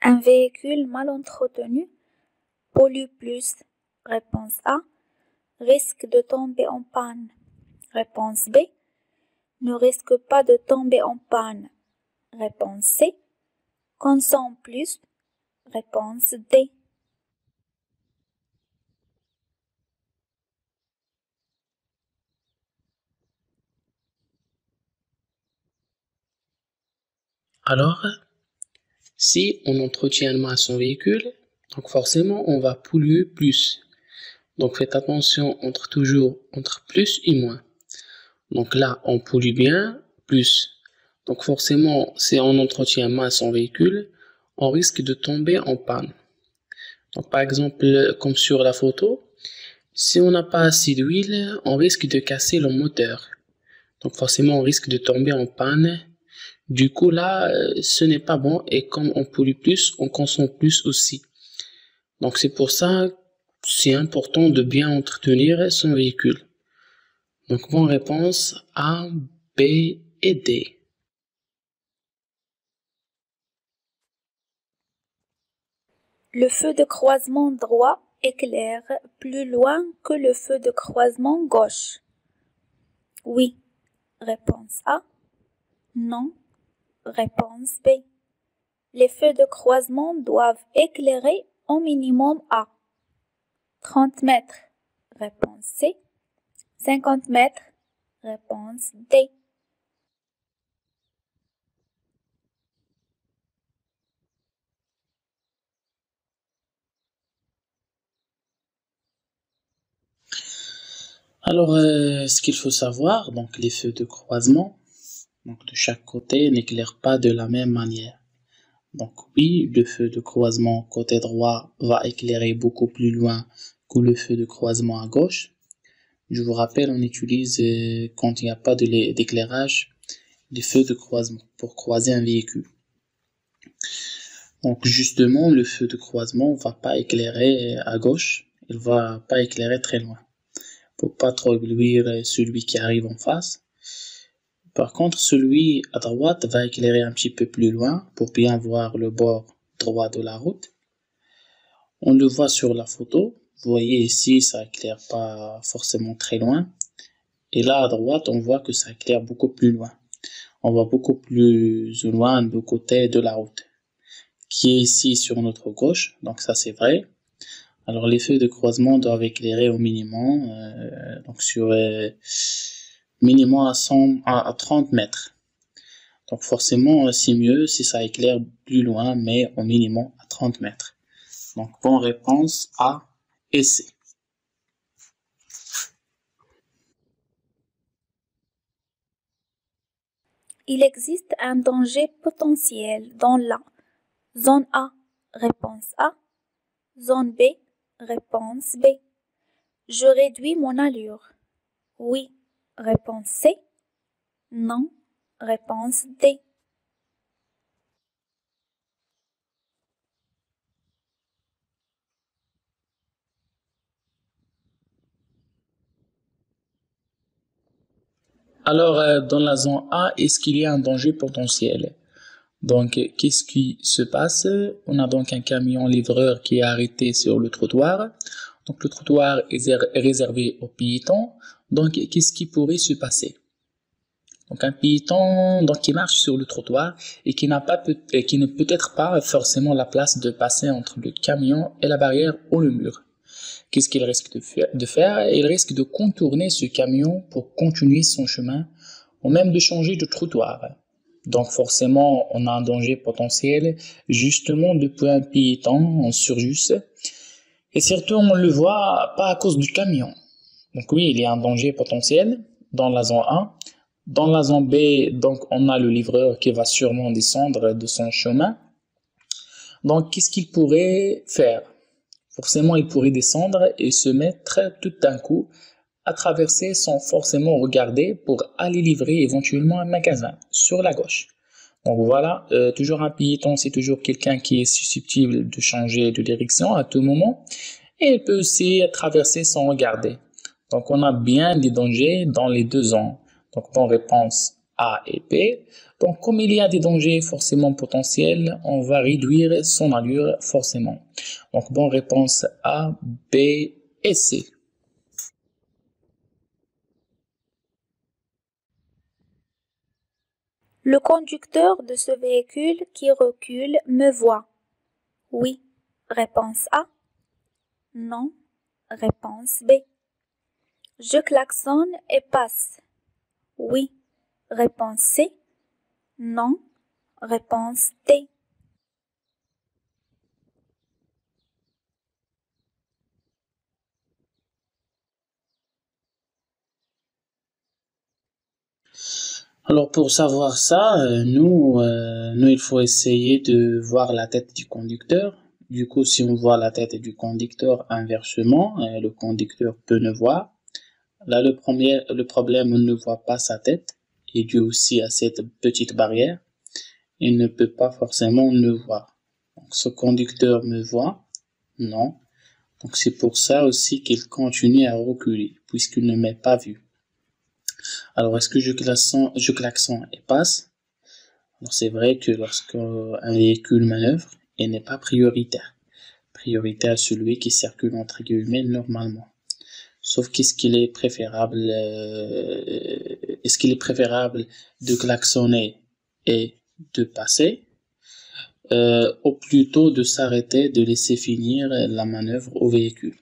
Un véhicule mal entretenu pollue plus. Réponse A. Risque de tomber en panne. Réponse B. Ne risque pas de tomber en panne. Réponse C. Consomme plus. Réponse D. Alors, si on entretient mal son véhicule, donc forcément on va polluer plus. Donc faites attention toujours entre plus et moins. Donc là, on pollue bien plus. Donc forcément, si on entretient mal son véhicule, on risque de tomber en panne. Donc par exemple, comme sur la photo, si on n'a pas assez d'huile, on risque de casser le moteur. Donc forcément, on risque de tomber en panne. Du coup là, ce n'est pas bon et comme on pollue plus, on consomme plus aussi. Donc c'est pour ça, c'est important de bien entretenir son véhicule. Donc bonne réponse A, B et D. Le feu de croisement droit éclaire plus loin que le feu de croisement gauche. Oui. Réponse A. Non. Réponse B. Les feux de croisement doivent éclairer au minimum à 30 mètres. Réponse C. 50 mètres. Réponse D. Alors, ce qu'il faut savoir, donc les feux de croisement, donc de chaque côté, n'éclairent pas de la même manière. Donc oui, le feu de croisement côté droit va éclairer beaucoup plus loin que le feu de croisement à gauche. Je vous rappelle, on utilise quand il n'y a pas d'éclairage, les feux de croisement pour croiser un véhicule. Donc justement, le feu de croisement ne va pas éclairer à gauche, il ne va pas éclairer très loin, pour pas trop éblouir celui qui arrive en face. Par contre, celui à droite va éclairer un petit peu plus loin pour bien voir le bord droit de la route. On le voit sur la photo. Vous voyez ici, ça éclaire pas forcément très loin. Et là, à droite, on voit que ça éclaire beaucoup plus loin. On voit beaucoup plus loin de côté de la route, qui est ici sur notre gauche. Donc ça, c'est vrai. Alors, les feux de croisement doivent éclairer au minimum, donc sur... minimum à 30 mètres. Donc forcément, c'est mieux si ça éclaire plus loin, mais au minimum à 30 mètres. Donc bonne réponse A et C. Il existe un danger potentiel dans la zone A, réponse A, zone B, réponse B. Je réduis mon allure. Oui. Réponse C. Non. Réponse D. Alors, dans la zone A, est-ce qu'il y a un danger potentiel? Donc, qu'est-ce qui se passe? On a donc un camion livreur qui est arrêté sur le trottoir. Donc, le trottoir est réservé aux piétons. Donc, qu'est-ce qui pourrait se passer? Donc, un piéton qui marche sur le trottoir et qui n'a peut-être pas forcément la place de passer entre le camion et la barrière ou le mur. Qu'est-ce qu'il risque de faire? Il risque de contourner ce camion pour continuer son chemin ou même de changer de trottoir. Donc, forcément, on a un danger potentiel justement depuis un piéton en surjus. Et surtout, on ne le voit pas à cause du camion. Donc oui, il y a un danger potentiel dans la zone A. Dans la zone B, donc on a le livreur qui va sûrement descendre de son chemin. Donc qu'est-ce qu'il pourrait faire? Forcément, il pourrait descendre et se mettre tout d'un coup à traverser sans forcément regarder pour aller livrer éventuellement un magasin sur la gauche. Donc voilà, toujours un piéton, c'est toujours quelqu'un qui est susceptible de changer de direction à tout moment. Et il peut aussi traverser sans regarder. Donc, on a bien des dangers dans les deux zones. Donc, bonne réponse A et P. Donc, comme il y a des dangers forcément potentiels, on va réduire son allure forcément. Donc, bonne réponse A, B et C. Le conducteur de ce véhicule qui recule me voit. Oui, réponse A. Non, réponse B. Je klaxonne et passe. Oui, réponse C. Non, réponse D. Alors pour savoir ça, nous il faut essayer de voir la tête du conducteur. Du coup, si on voit la tête du conducteur inversement, le conducteur peut ne voir. Là, le problème, on ne voit pas sa tête. Et dû aussi à cette petite barrière, il ne peut pas forcément ne voir. Donc, ce conducteur me voit? Non. Donc c'est pour ça aussi qu'il continue à reculer, puisqu'il ne m'est pas vu. Alors, est-ce que je klaxonne et passe? Alors, c'est vrai que lorsqu'un véhicule manœuvre, il n'est pas prioritaire. Prioritaire à celui qui circule entre guillemets normalement. Sauf qu'est-ce qu'il est préférable, est-ce qu'il est préférable de klaxonner et de passer, ou plutôt de s'arrêter, de laisser finir la manœuvre au véhicule?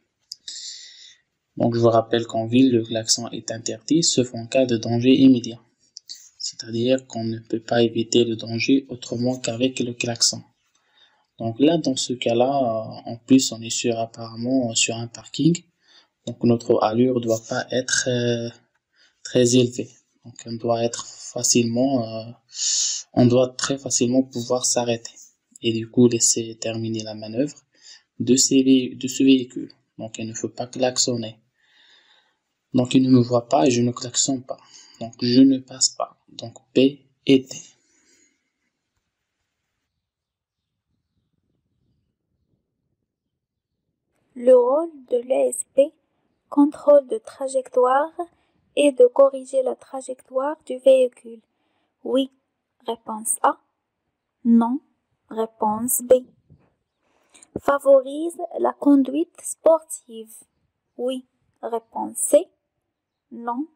Donc, je vous rappelle qu'en ville, le klaxon est interdit, sauf en cas de danger immédiat. C'est-à-dire qu'on ne peut pas éviter le danger autrement qu'avec le klaxon. Donc là, dans ce cas-là, en plus, on est sur apparemment sur un parking. Donc, notre allure doit pas être très élevée. Donc, on doit très facilement pouvoir s'arrêter. Et du coup, laisser terminer la manœuvre de ce véhicule. Donc, il ne faut pas klaxonner. Donc, il ne me voit pas et je ne klaxonne pas. Donc, je ne passe pas. Donc, B et D. Le rôle de l'ESP, contrôle de trajectoire, est de corriger la trajectoire du véhicule. Oui, réponse A. Non, réponse B. Favorise la conduite sportive. Oui, réponse C. Non,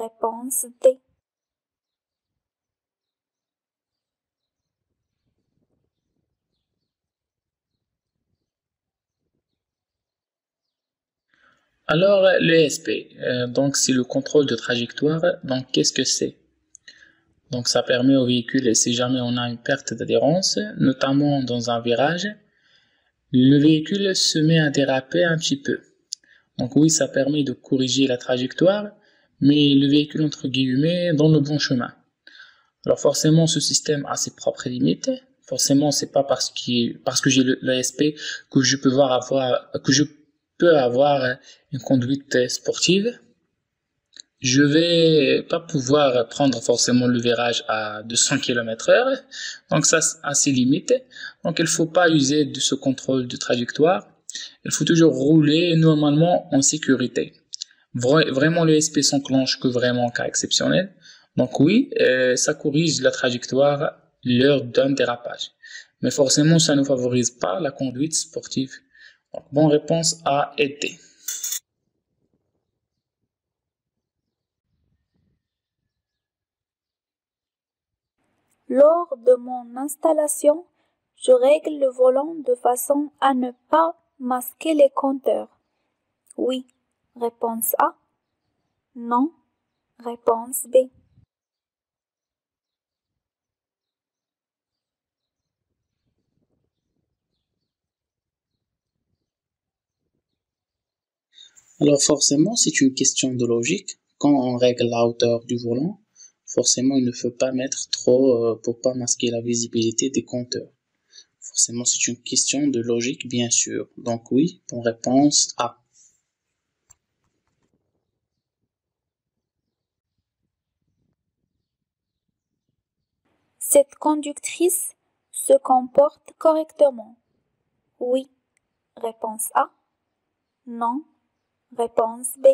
réponse D. Alors, l'ESP, donc c'est le contrôle de trajectoire. Donc, qu'est-ce que c'est? Donc, ça permet au véhicule, si jamais on a une perte d'adhérence, notamment dans un virage, le véhicule se met à déraper un petit peu. Donc oui, ça permet de corriger la trajectoire, mais le véhicule, entre guillemets, dans le bon chemin. Alors forcément, ce système a ses propres limites. Forcément, c'est pas parce que j'ai l'ESP que je peux avoir une conduite sportive. Je vais pas pouvoir prendre forcément le virage à 200 km/h. Donc ça a ses limites. Donc il faut pas user de ce contrôle de trajectoire. Il faut toujours rouler normalement en sécurité. Vraiment l'ESP s'enclenche que vraiment en cas exceptionnel. Donc oui, ça corrige la trajectoire lors d'un dérapage. Mais forcément ça ne favorise pas la conduite sportive. Donc bonne réponse A et D. Lors de mon installation, je règle le volant de façon à ne pas masquer les compteurs. Oui, réponse A. Non, réponse B. Alors forcément, c'est une question de logique. Quand on règle la hauteur du volant, forcément, il ne faut pas mettre trop pour pas masquer la visibilité des compteurs. Forcément, c'est une question de logique, bien sûr. Donc oui, bonne réponse A. Cette conductrice se comporte correctement. Oui, réponse A. Non, réponse B.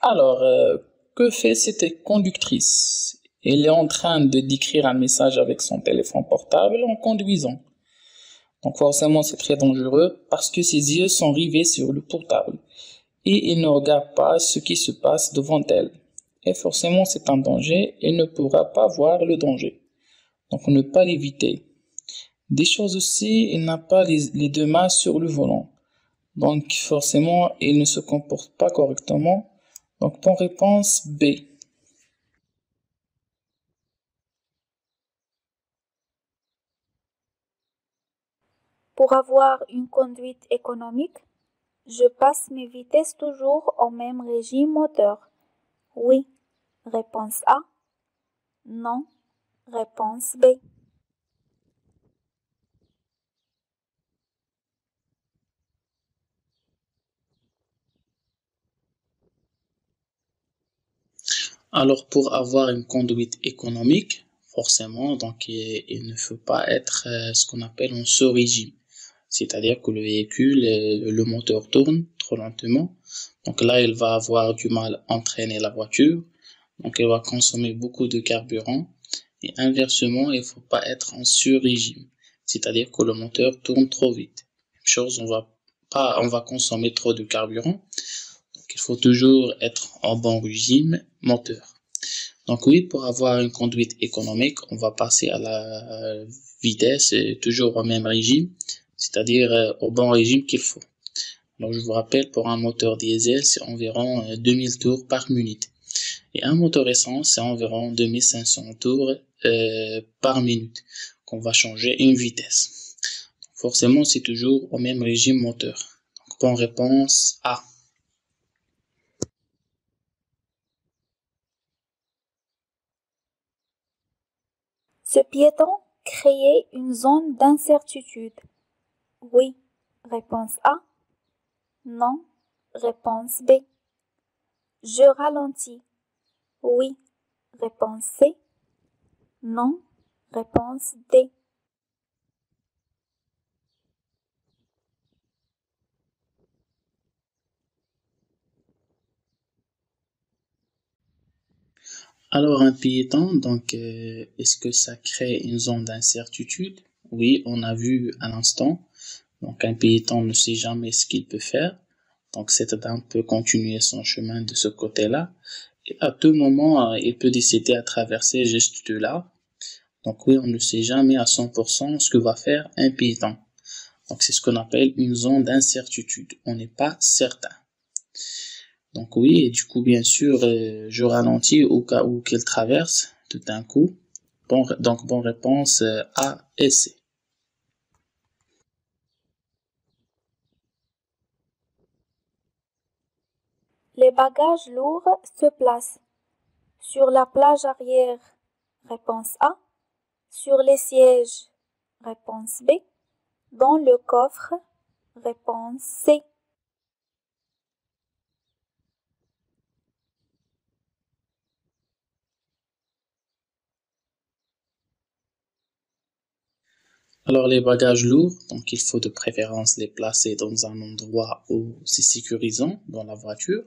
Alors, que fait cette conductrice? Elle est en train de décrire un message avec son téléphone portable en conduisant. Donc forcément, c'est très dangereux parce que ses yeux sont rivés sur le portable et elle ne regarde pas ce qui se passe devant elle. Et forcément, c'est un danger et ne pourra pas voir le danger. Donc, ne pas l'éviter. Des choses aussi, elle n'a pas les deux mains sur le volant. Donc, forcément, elle ne se comporte pas correctement. Donc, bonne réponse B. Pour avoir une conduite économique, je passe mes vitesses toujours au même régime moteur. Oui. Réponse A. Non. Réponse B. Alors, pour avoir une conduite économique, forcément, donc, il ne faut pas être ce qu'on appelle en sous-régime. C'est-à-dire que le véhicule, le moteur tourne trop lentement. Donc là, il va avoir du mal à entraîner la voiture. Donc, elle va consommer beaucoup de carburant. Et inversement, il ne faut pas être en sur-régime. C'est-à-dire que le moteur tourne trop vite. Même chose, on va consommer trop de carburant. Donc, il faut toujours être en bon régime moteur. Donc oui, pour avoir une conduite économique, on va passer à la vitesse toujours au même régime. C'est-à-dire au bon régime qu'il faut. Donc je vous rappelle, pour un moteur diesel, c'est environ 2000 tours par minute. Et un moteur essence, c'est environ 2500 tours par minute qu'on va changer une vitesse. Donc, forcément, c'est toujours au même régime moteur. Donc, bonne réponse A. Ce piéton crée une zone d'incertitude. Oui, réponse A. Non, réponse B. Je ralentis. Oui, réponse C. Non, réponse D. Alors, un piéton, donc, est-ce que ça crée une zone d'incertitude? Oui, on a vu à l'instant. Donc, un piéton ne sait jamais ce qu'il peut faire. Donc, cette dame peut continuer son chemin de ce côté-là. Et à tout moment, il peut décider à traverser juste là. Donc, oui, on ne sait jamais à 100% ce que va faire un piéton. Donc, c'est ce qu'on appelle une zone d'incertitude. On n'est pas certain. Donc, oui, et du coup, bien sûr, je ralentis au cas où qu'il traverse tout d'un coup. Bon, donc, bonne réponse A et C. Les bagages lourds se placent sur la plage arrière, réponse A, sur les sièges, réponse B, dans le coffre, réponse C. Alors, les bagages lourds, donc il faut de préférence les placer dans un endroit où c'est sécurisant dans la voiture.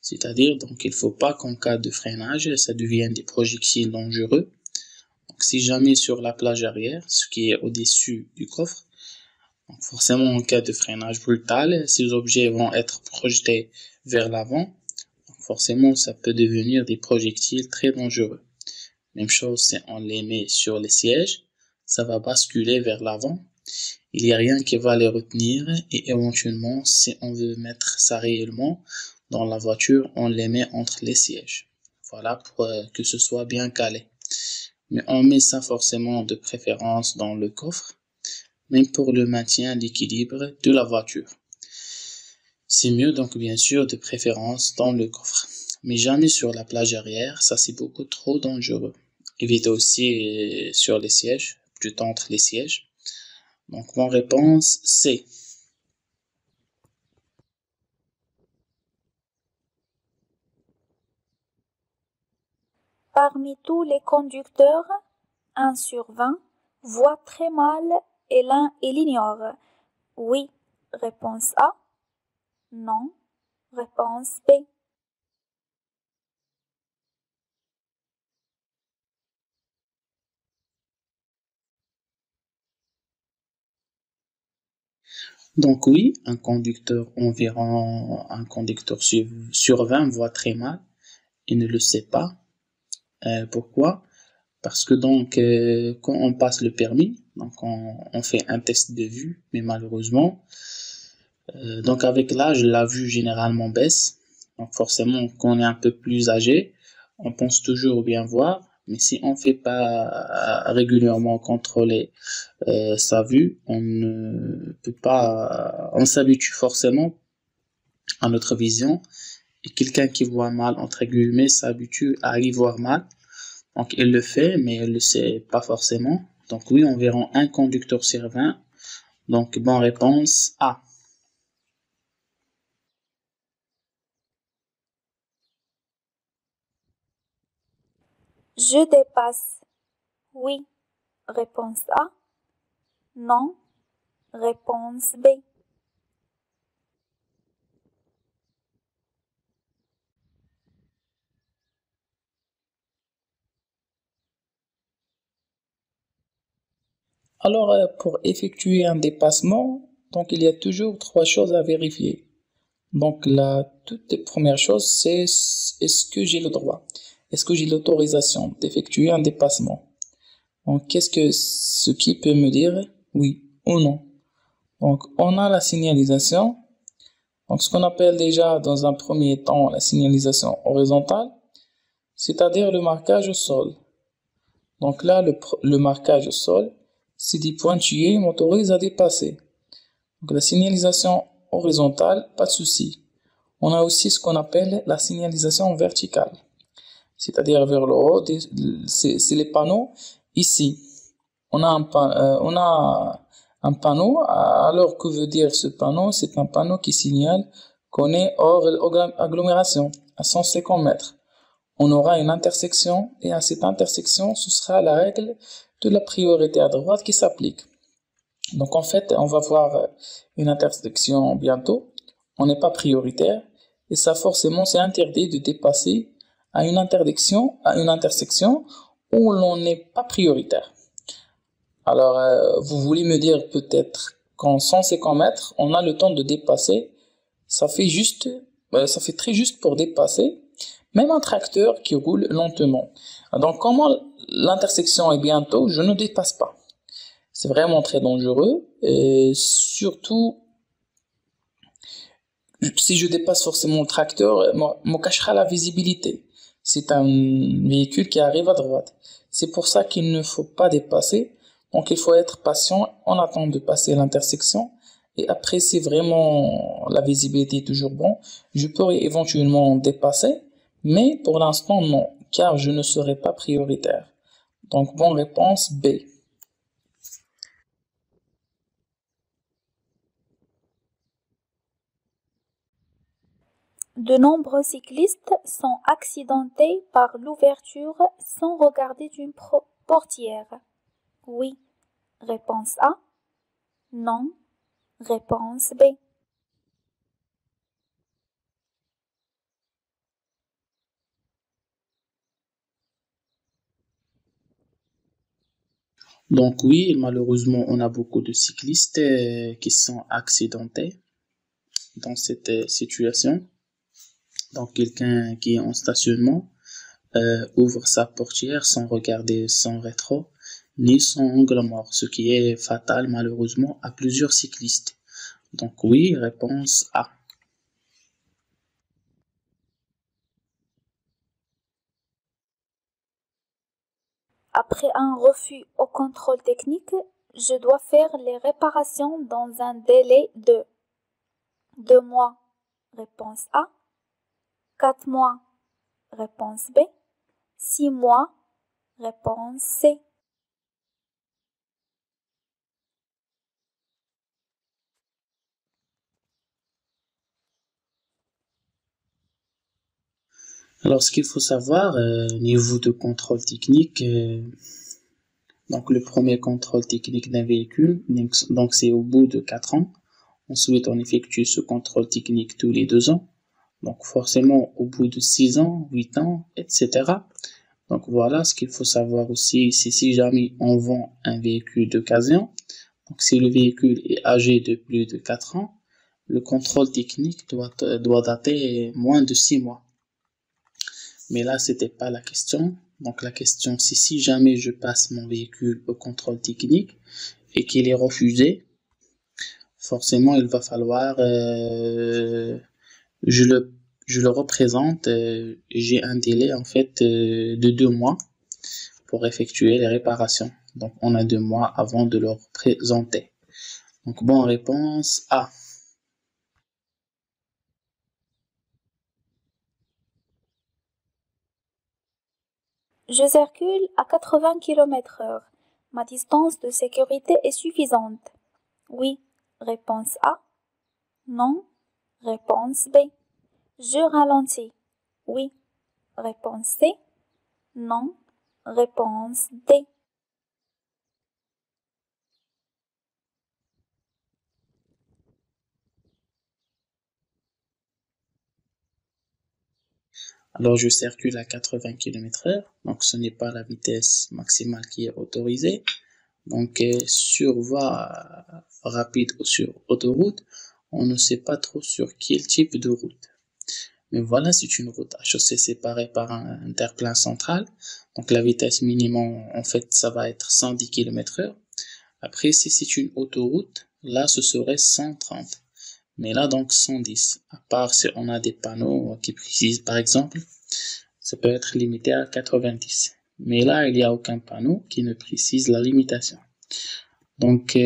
C'est-à-dire, donc, il ne faut pas qu'en cas de freinage, ça devienne des projectiles dangereux. Donc, si jamais sur la plage arrière, ce qui est au-dessus du coffre, donc forcément, en cas de freinage brutal, ces objets vont être projetés vers l'avant. Donc, forcément, ça peut devenir des projectiles très dangereux. Même chose si on les met sur les sièges. Ça va basculer vers l'avant, il n'y a rien qui va les retenir et éventuellement, si on veut mettre ça réellement dans la voiture, on les met entre les sièges. Voilà, pour que ce soit bien calé. Mais on met ça forcément de préférence dans le coffre, même pour le maintien d'équilibre de la voiture. C'est mieux donc bien sûr de préférence dans le coffre, mais jamais sur la plage arrière, ça c'est beaucoup trop dangereux. Évitez aussi sur les sièges. Du temps entre les sièges. Donc, mon réponse, C. Parmi tous les conducteurs, 1 sur 20 voit très mal et l'un l'ignore. Oui, réponse A. Non, réponse B. Donc oui, un conducteur environ, un conducteur sur 20 voit très mal et ne le sait pas. Pourquoi? Parce que donc quand on passe le permis, donc on fait un test de vue, mais malheureusement, donc avec l'âge, la vue généralement baisse. Donc forcément, quand on est un peu plus âgé, on pense toujours bien voir, mais si on ne fait pas régulièrement contrôler sa vue, on ne peut pas, on s'habitue forcément à notre vision. Et quelqu'un qui voit mal, entre guillemets, s'habitue à y voir mal. Donc il le fait, mais il ne le sait pas forcément. Donc oui, environ un conducteur sur 20. Donc bonne réponse A. Je dépasse. Oui. Réponse A. Non. Réponse B. Alors, pour effectuer un dépassement, donc il y a toujours trois choses à vérifier. Donc, la toute première chose, c'est est-ce que j'ai le droit? Est-ce que j'ai l'autorisation d'effectuer un dépassement? Donc, qu'est-ce que ce qui peut me dire oui ou non? Donc, on a la signalisation. Donc, ce qu'on appelle déjà dans un premier temps la signalisation horizontale, c'est-à-dire le marquage au sol. Donc là, le marquage au sol, si des pointillés m'autorisent à dépasser. Donc la signalisation horizontale, pas de souci. On a aussi ce qu'on appelle la signalisation verticale, c'est-à-dire vers le haut, c'est les panneaux. Ici, on a un panneau, alors que veut dire ce panneau? C'est un panneau qui signale qu'on est hors agglomération, à 150 mètres. On aura une intersection, et à cette intersection, ce sera la règle de la priorité à droite qui s'applique. Donc en fait, on va voir une intersection bientôt, on n'est pas prioritaire, et ça forcément c'est interdit de dépasser à une intersection où l'on n'est pas prioritaire. Alors vous voulez me dire peut-être qu'en 150 mètres, on a le temps de dépasser, ça fait très juste pour dépasser, même un tracteur qui roule lentement. Donc comment l'intersection est bientôt, je ne dépasse pas. C'est vraiment très dangereux, et surtout si je dépasse forcément le tracteur, me cachera la visibilité. C'est un véhicule qui arrive à droite. C'est pour ça qu'il ne faut pas dépasser. Donc il faut être patient, on attend de passer l'intersection. Et après, si vraiment la visibilité est toujours bonne, je pourrais éventuellement dépasser. Mais pour l'instant, non, car je ne serai pas prioritaire. Donc, bonne réponse B. De nombreux cyclistes sont accidentés par l'ouverture sans regarder d'une portière. Oui. Réponse A. Non. Réponse B. Donc oui, malheureusement, on a beaucoup de cyclistes qui sont accidentés dans cette situation. Donc quelqu'un qui est en stationnement ouvre sa portière sans regarder son rétro ni son angle mort, ce qui est fatal malheureusement à plusieurs cyclistes. Donc oui, réponse A. Après un refus au contrôle technique, je dois faire les réparations dans un délai de 2 mois, réponse A, 4 mois, réponse B, 6 mois, réponse C. Alors, ce qu'il faut savoir, niveau de contrôle technique, donc le premier contrôle technique d'un véhicule, donc c'est au bout de 4 ans. Ensuite, on effectue ce contrôle technique tous les 2 ans. Donc forcément, au bout de 6 ans, 8 ans, etc. Donc voilà, ce qu'il faut savoir aussi, c'est si jamais on vend un véhicule d'occasion, Donc, si le véhicule est âgé de plus de 4 ans, le contrôle technique doit dater moins de 6 mois. Mais là, c'était pas la question. Donc, la question, c'est si jamais je passe mon véhicule au contrôle technique et qu'il est refusé, forcément, il va falloir, je le représente, j'ai un délai, en fait, de 2 mois pour effectuer les réparations. Donc, on a 2 mois avant de le représenter. Donc, bonne réponse A. Je circule à 80 km/h. Ma distance de sécurité est suffisante. Oui, réponse A. Non, réponse B. Je ralentis. Oui, réponse C. Non, réponse D. Alors, je circule à 80 km/h, donc ce n'est pas la vitesse maximale qui est autorisée. Donc, sur voie rapide ou sur autoroute, on ne sait pas trop sur quel type de route. Mais voilà, c'est une route à chaussée séparée par un interplein central. Donc, la vitesse minimum, en fait, ça va être 110 km/h. Après, si c'est une autoroute, là, ce serait 130. Mais là, donc, 110, à part si on a des panneaux qui précisent, par exemple, ça peut être limité à 90. Mais là, il n'y a aucun panneau qui ne précise la limitation. Donc,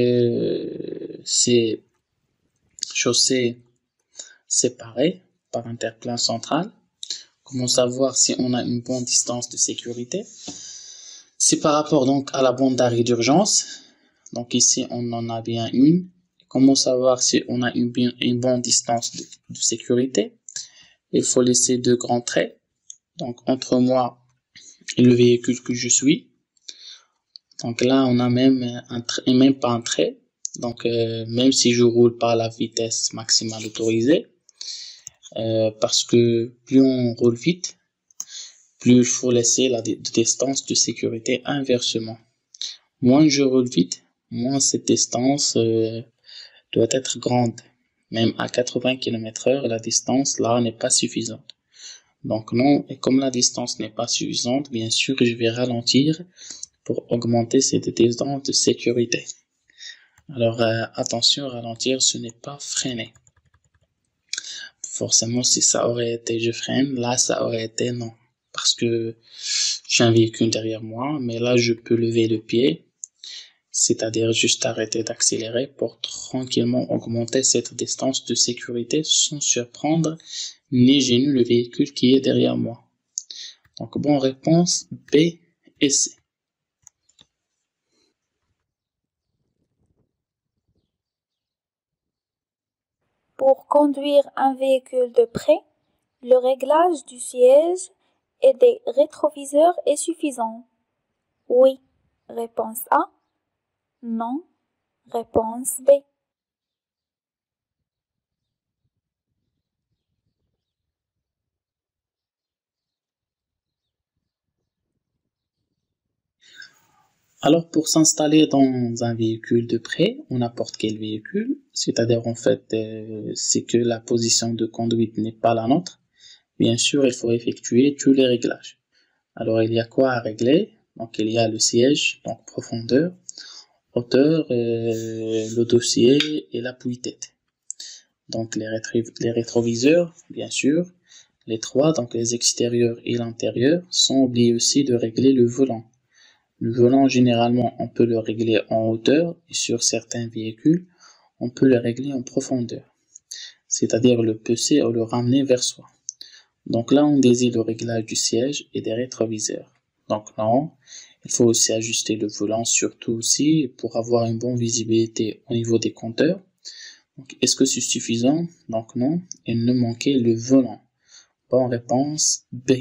c'est chaussée séparée par interplein central. Comment savoir si on a une bonne distance de sécurité? C'est par rapport donc à la bande d'arrêt d'urgence. Donc ici, on en a bien une. Comment savoir si on a une bonne distance de sécurité? Il faut laisser 2 grands traits, donc entre moi et le véhicule que je suis. Donc là, on a même pas un trait. Donc même si je roule pas à la vitesse maximale autorisée, parce que plus on roule vite, plus il faut laisser la distance de sécurité inversement. Moins je roule vite, moins cette distance doit être grande. Même à 80 km/h, la distance là n'est pas suffisante. Donc non, et comme la distance n'est pas suffisante, bien sûr, je vais ralentir pour augmenter cette distance de sécurité. Alors attention, ralentir, ce n'est pas freiner. Forcément, si ça aurait été je freine, là ça aurait été non. Parce que j'ai un véhicule derrière moi, mais là je peux lever le pied. C'est-à-dire juste arrêter d'accélérer pour tranquillement augmenter cette distance de sécurité sans surprendre ni gêner le véhicule qui est derrière moi. Donc, bonne réponse B et C. Pour conduire un véhicule de près, le réglage du siège et des rétroviseurs est suffisant. Oui, réponse A. Non, réponse B. Alors, pour s'installer dans un véhicule de près, ou n'importe quel véhicule, c'est-à-dire en fait, c'est que la position de conduite n'est pas la nôtre, bien sûr, il faut effectuer tous les réglages. Alors, il y a quoi à régler? Donc, il y a le siège, donc profondeur, hauteur, le dossier et l'appui-tête. Donc les rétroviseurs, bien sûr, les 3, donc les extérieurs et l'intérieur, sans oublier aussi de régler le volant. Le volant, généralement, on peut le régler en hauteur et sur certains véhicules, on peut le régler en profondeur, c'est-à-dire le pousser ou le ramener vers soi. Donc là, on désigne le réglage du siège et des rétroviseurs. Donc non, il faut aussi ajuster le volant, surtout aussi pour avoir une bonne visibilité au niveau des compteurs. Est-ce que c'est suffisant? Donc non, il ne manquait le volant. Bonne réponse B.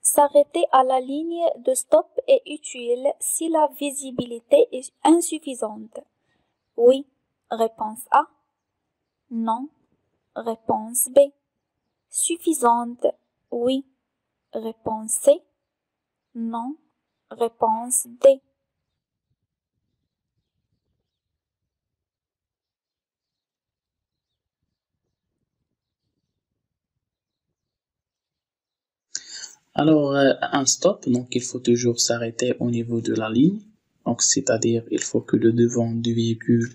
S'arrêter à la ligne de stop est utile si la visibilité est insuffisante. Oui, réponse A. Non, réponse B. Suffisante, oui. Réponse C. Non. Réponse D. Alors, un stop, donc il faut toujours s'arrêter au niveau de la ligne. Donc, c'est-à-dire, il faut que le devant du véhicule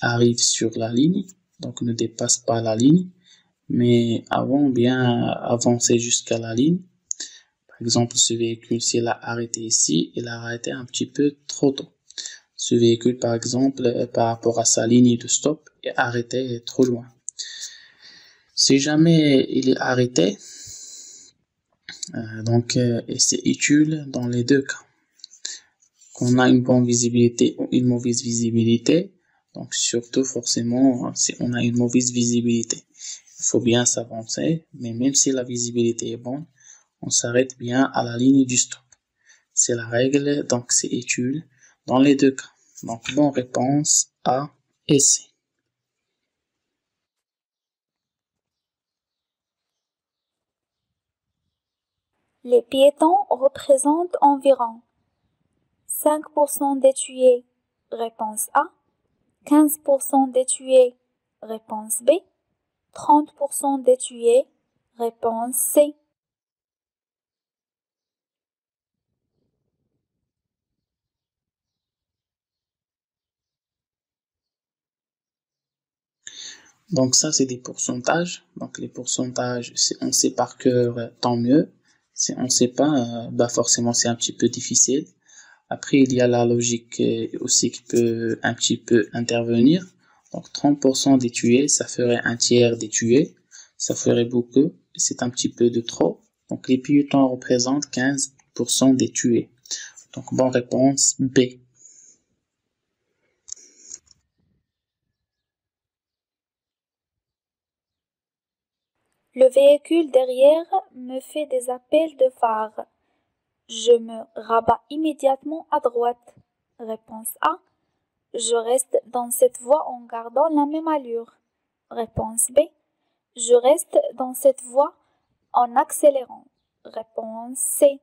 arrive sur la ligne, donc ne dépasse pas la ligne, mais avant, bien avancer jusqu'à la ligne. Par exemple, ce véhicule, s'il a arrêté ici, il a arrêté un petit peu trop tôt. Ce véhicule, par exemple, par rapport à sa ligne de stop, est arrêté trop loin. Si jamais il est arrêté, donc c'est utile dans les deux cas. On a une bonne visibilité ou une mauvaise visibilité, donc surtout forcément si on a une mauvaise visibilité. Il faut bien s'avancer, mais même si la visibilité est bonne, on s'arrête bien à la ligne du stop. C'est la règle, donc c'est utile dans les deux cas. Donc bonne réponse A et C. Les piétons représentent environ 5% des tués, réponse A. 15% des tués, réponse B. 30% des tués, réponse C. Donc ça, c'est des pourcentages. Donc les pourcentages, si on sait par cœur, tant mieux. Si on ne sait pas, forcément, c'est un petit peu difficile. Après, il y a la logique aussi qui peut un petit peu intervenir. Donc, 30% des tués, ça ferait un tiers des tués. Ça ferait beaucoup. C'est un petit peu de trop. Donc, les piétons représentent 15% des tués. Donc, bonne réponse B. Le véhicule derrière me fait des appels de phare. Je me rabats immédiatement à droite. Réponse A. Je reste dans cette voie en gardant la même allure. Réponse B. Je reste dans cette voie en accélérant. Réponse C.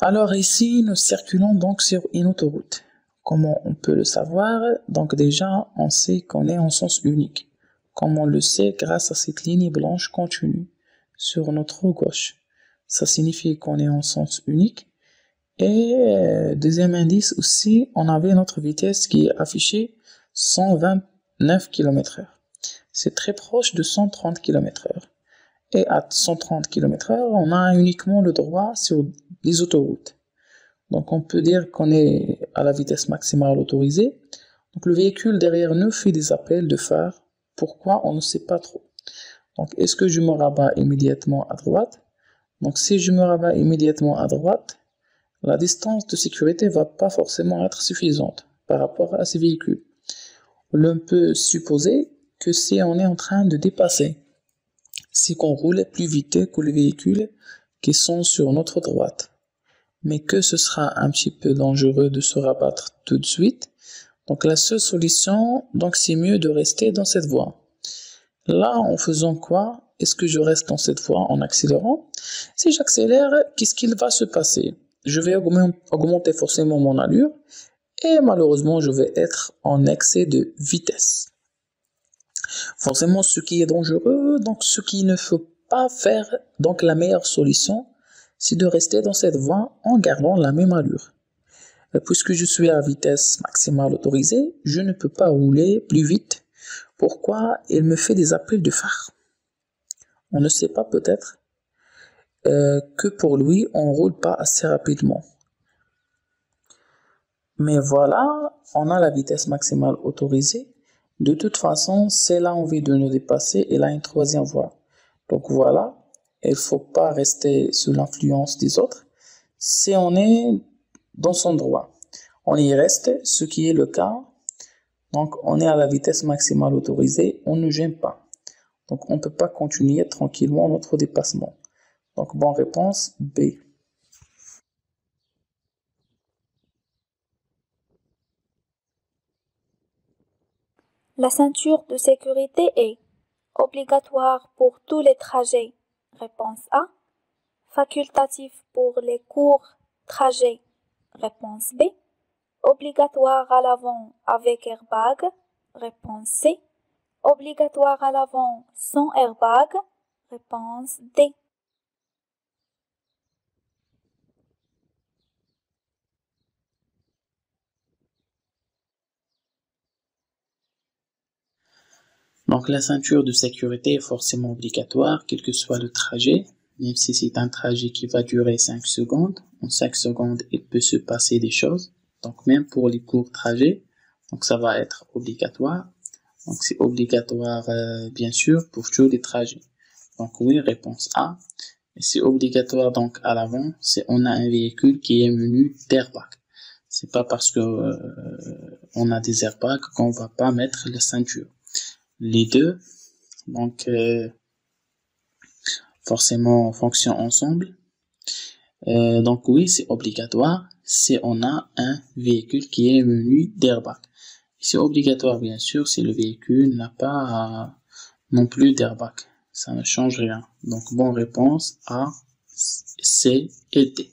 Alors ici, nous circulons donc sur une autoroute. Comment on peut le savoir? Donc déjà, on sait qu'on est en sens unique. Comme on le sait grâce à cette ligne blanche continue sur notre gauche. Ça signifie qu'on est en sens unique. Et deuxième indice aussi, on avait notre vitesse qui est affichée 129 km/h. C'est très proche de 130 km/h. Et à 130 km/h, on a uniquement le droit sur les autoroutes. Donc, on peut dire qu'on est à la vitesse maximale autorisée. Donc, le véhicule derrière nous fait des appels de phare. Pourquoi? On ne sait pas trop. Donc, est-ce que je me rabats immédiatement à droite? Donc, si je me rabats immédiatement à droite, la distance de sécurité ne va pas forcément être suffisante par rapport à ces véhicules. L'on peut supposer que si on est en train de dépasser, c'est qu'on roule plus vite que les véhicules qui sont sur notre droite. Mais que ce sera un petit peu dangereux de se rabattre tout de suite. Donc la seule solution, donc c'est mieux de rester dans cette voie. Là, en faisant quoi? Est-ce que je reste dans cette voie en accélérant? Si j'accélère, qu'est-ce qu'il va se passer? Je vais augmenter forcément mon allure et malheureusement, je vais être en excès de vitesse. Forcément, ce qui est dangereux, donc ce qu'il ne faut pas faire, donc la meilleure solution, c'est de rester dans cette voie en gardant la même allure. Puisque je suis à vitesse maximale autorisée, je ne peux pas rouler plus vite. Pourquoi? Il me fait des appels de phare. On ne sait pas peut-être que pour lui, on ne roule pas assez rapidement. Mais voilà, on a la vitesse maximale autorisée. De toute façon, s'il a envie de nous dépasser, il a une troisième voie. Donc voilà. Il ne faut pas rester sous l'influence des autres si on est dans son droit. On y reste, ce qui est le cas. Donc, on est à la vitesse maximale autorisée, on ne gêne pas. Donc, on ne peut pas continuer tranquillement notre dépassement. Donc, bonne réponse B. La ceinture de sécurité est obligatoire pour tous les trajets. Réponse A. Facultatif pour les courts trajets. Réponse B. Obligatoire à l'avant avec airbag. Réponse C. Obligatoire à l'avant sans airbag. Réponse D. Donc la ceinture de sécurité est forcément obligatoire, quel que soit le trajet. Même si c'est un trajet qui va durer 5 secondes, en 5 secondes, il peut se passer des choses. Donc même pour les courts trajets, donc ça va être obligatoire. Donc c'est obligatoire, bien sûr, pour tous les trajets. Donc oui, réponse A. Et c'est obligatoire donc à l'avant, c'est on a un véhicule qui est muni d'airbag. C'est pas parce que on a des airbags qu'on va pas mettre la ceinture. Les deux, donc forcément fonctionnent ensemble. Donc oui, c'est obligatoire si on a un véhicule qui est muni d'airbag. C'est obligatoire bien sûr si le véhicule n'a pas non plus d'airbag. Ça ne change rien. Donc bonne réponse A, C et D.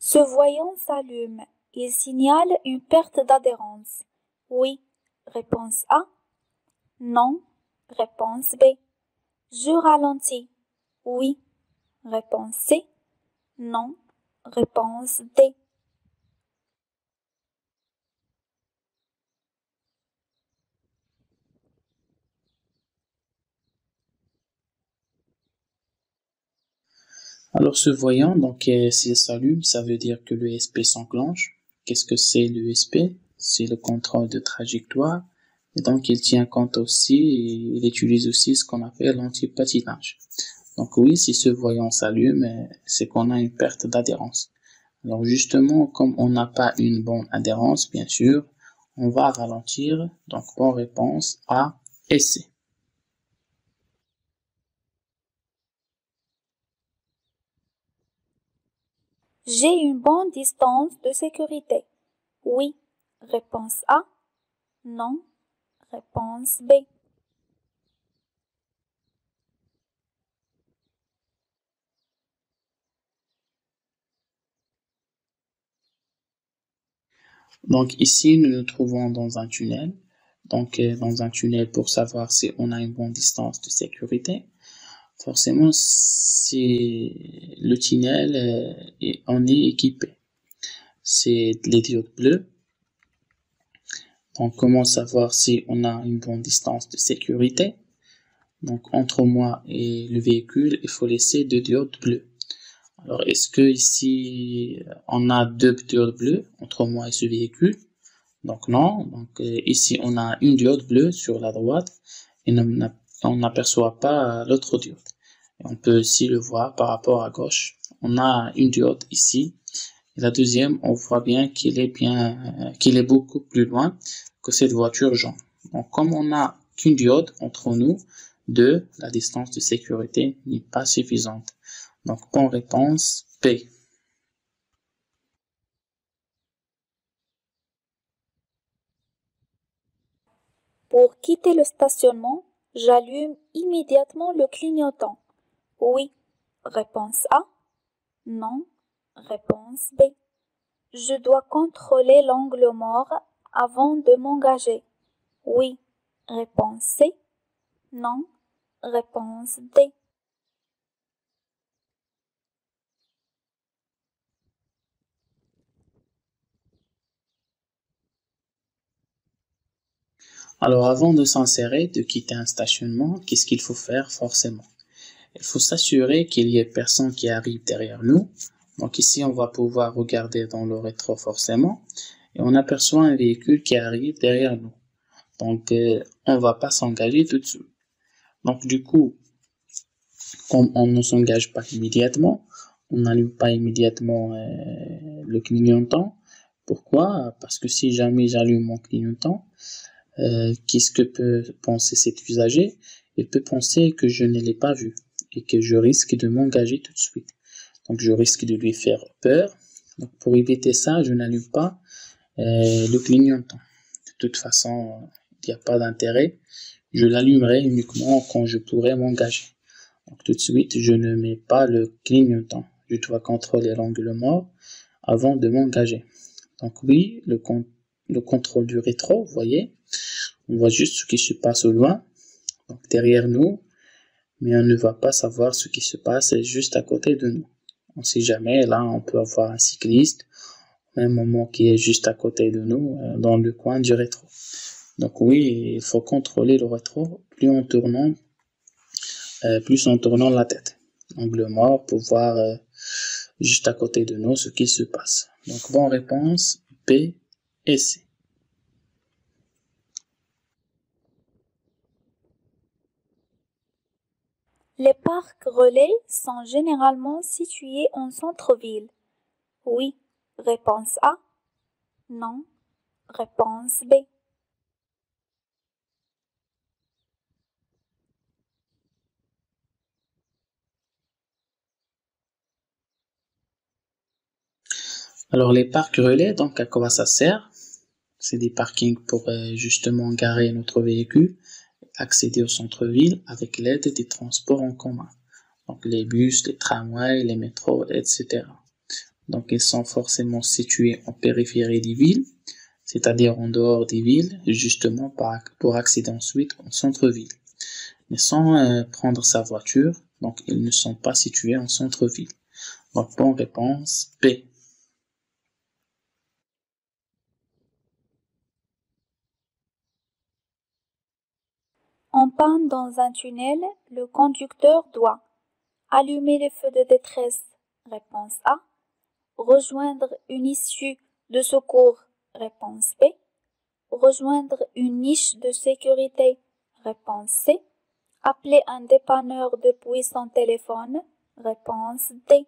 Ce voyant s'allume. Il signale une perte d'adhérence. Oui. Réponse A. Non. Réponse B. Je ralentis. Oui. Réponse C. Non. Réponse D. Alors ce voyant, donc s'il s'allume, ça veut dire que l'ESP s'enclenche. Qu'est-ce que c'est l'ESP? C'est le contrôle de trajectoire. Et donc il tient compte aussi, et il utilise aussi ce qu'on appelle l'antipatinage. Donc oui, si ce voyant s'allume, c'est qu'on a une perte d'adhérence. Alors justement, comme on n'a pas une bonne adhérence, bien sûr, on va ralentir. Donc bonne réponse A et C. J'ai une bonne distance de sécurité. Oui. Réponse A. Non. Réponse B. Donc ici, nous nous trouvons dans un tunnel. Donc dans un tunnel pour savoir si on a une bonne distance de sécurité. Forcément, si le tunnel on est équipé, c'est les diodes bleues. Donc, comment savoir si on a une bonne distance de sécurité? Donc, entre moi et le véhicule, il faut laisser 2 diodes bleues. Alors, est-ce que ici on a 2 diodes bleues entre moi et ce véhicule? Donc non. Donc ici on a une diode bleue sur la droite et on n'aperçoit pas l'autre diode. On peut aussi le voir par rapport à gauche. On a une diode ici. Et la deuxième, on voit bien qu'il est beaucoup plus loin que cette voiture jaune. Donc, comme on n'a qu'une diode entre nous, deux, la distance de sécurité n'est pas suffisante. Donc, bonne réponse P. Pour quitter le stationnement, j'allume immédiatement le clignotant. Oui. Réponse A. Non. Réponse B. Je dois contrôler l'angle mort avant de m'engager. Oui. Réponse C. Non. Réponse D. Alors avant de s'insérer, de quitter un stationnement, qu'est-ce qu'il faut faire forcément? Il faut s'assurer qu'il y ait personne qui arrive derrière nous. Donc ici, on va pouvoir regarder dans le rétro forcément. Et on aperçoit un véhicule qui arrive derrière nous. Donc on va pas s'engager tout de suite. Donc du coup, comme on ne s'engage pas immédiatement, on n'allume pas immédiatement le clignotant. Pourquoi? Parce que si jamais j'allume mon clignotant, qu'est-ce que peut penser cet usager? Il peut penser que je ne l'ai pas vu et que je risque de m'engager tout de suite. Donc je risque de lui faire peur. Donc pour éviter ça, je n'allume pas le clignotant. De toute façon, il n'y a pas d'intérêt. Je l'allumerai uniquement quand je pourrai m'engager. Donc tout de suite, je ne mets pas le clignotant. Je dois contrôler l'angle mort avant de m'engager. Donc oui, le contrôle du rétro, vous voyez, on voit juste ce qui se passe au loin, donc derrière nous, mais on ne va pas savoir ce qui se passe juste à côté de nous. On ne sait jamais, là on peut avoir un cycliste, un moment qui est juste à côté de nous, dans le coin du rétro. Donc oui, il faut contrôler le rétro, plus en tournant la tête. Angle mort pour voir juste à côté de nous ce qui se passe. Donc bonne réponse, B et C. Les parcs relais sont généralement situés en centre-ville. Oui, réponse A. Non, réponse B. Alors les parcs relais, donc à quoi ça sert? C'est des parkings pour justement garer notre véhicule, accéder au centre-ville avec l'aide des transports en commun. Donc les bus, les tramways, les métros, etc. Donc ils sont forcément situés en périphérie des villes, c'est-à-dire en dehors des villes, justement pour accéder ensuite au centre-ville. Mais sans prendre sa voiture, donc ils ne sont pas situés en centre-ville. Donc bonne réponse, B. En panne dans un tunnel, le conducteur doit allumer les feux de détresse, réponse A, rejoindre une issue de secours, réponse B, rejoindre une niche de sécurité, réponse C, appeler un dépanneur depuis son téléphone, réponse D.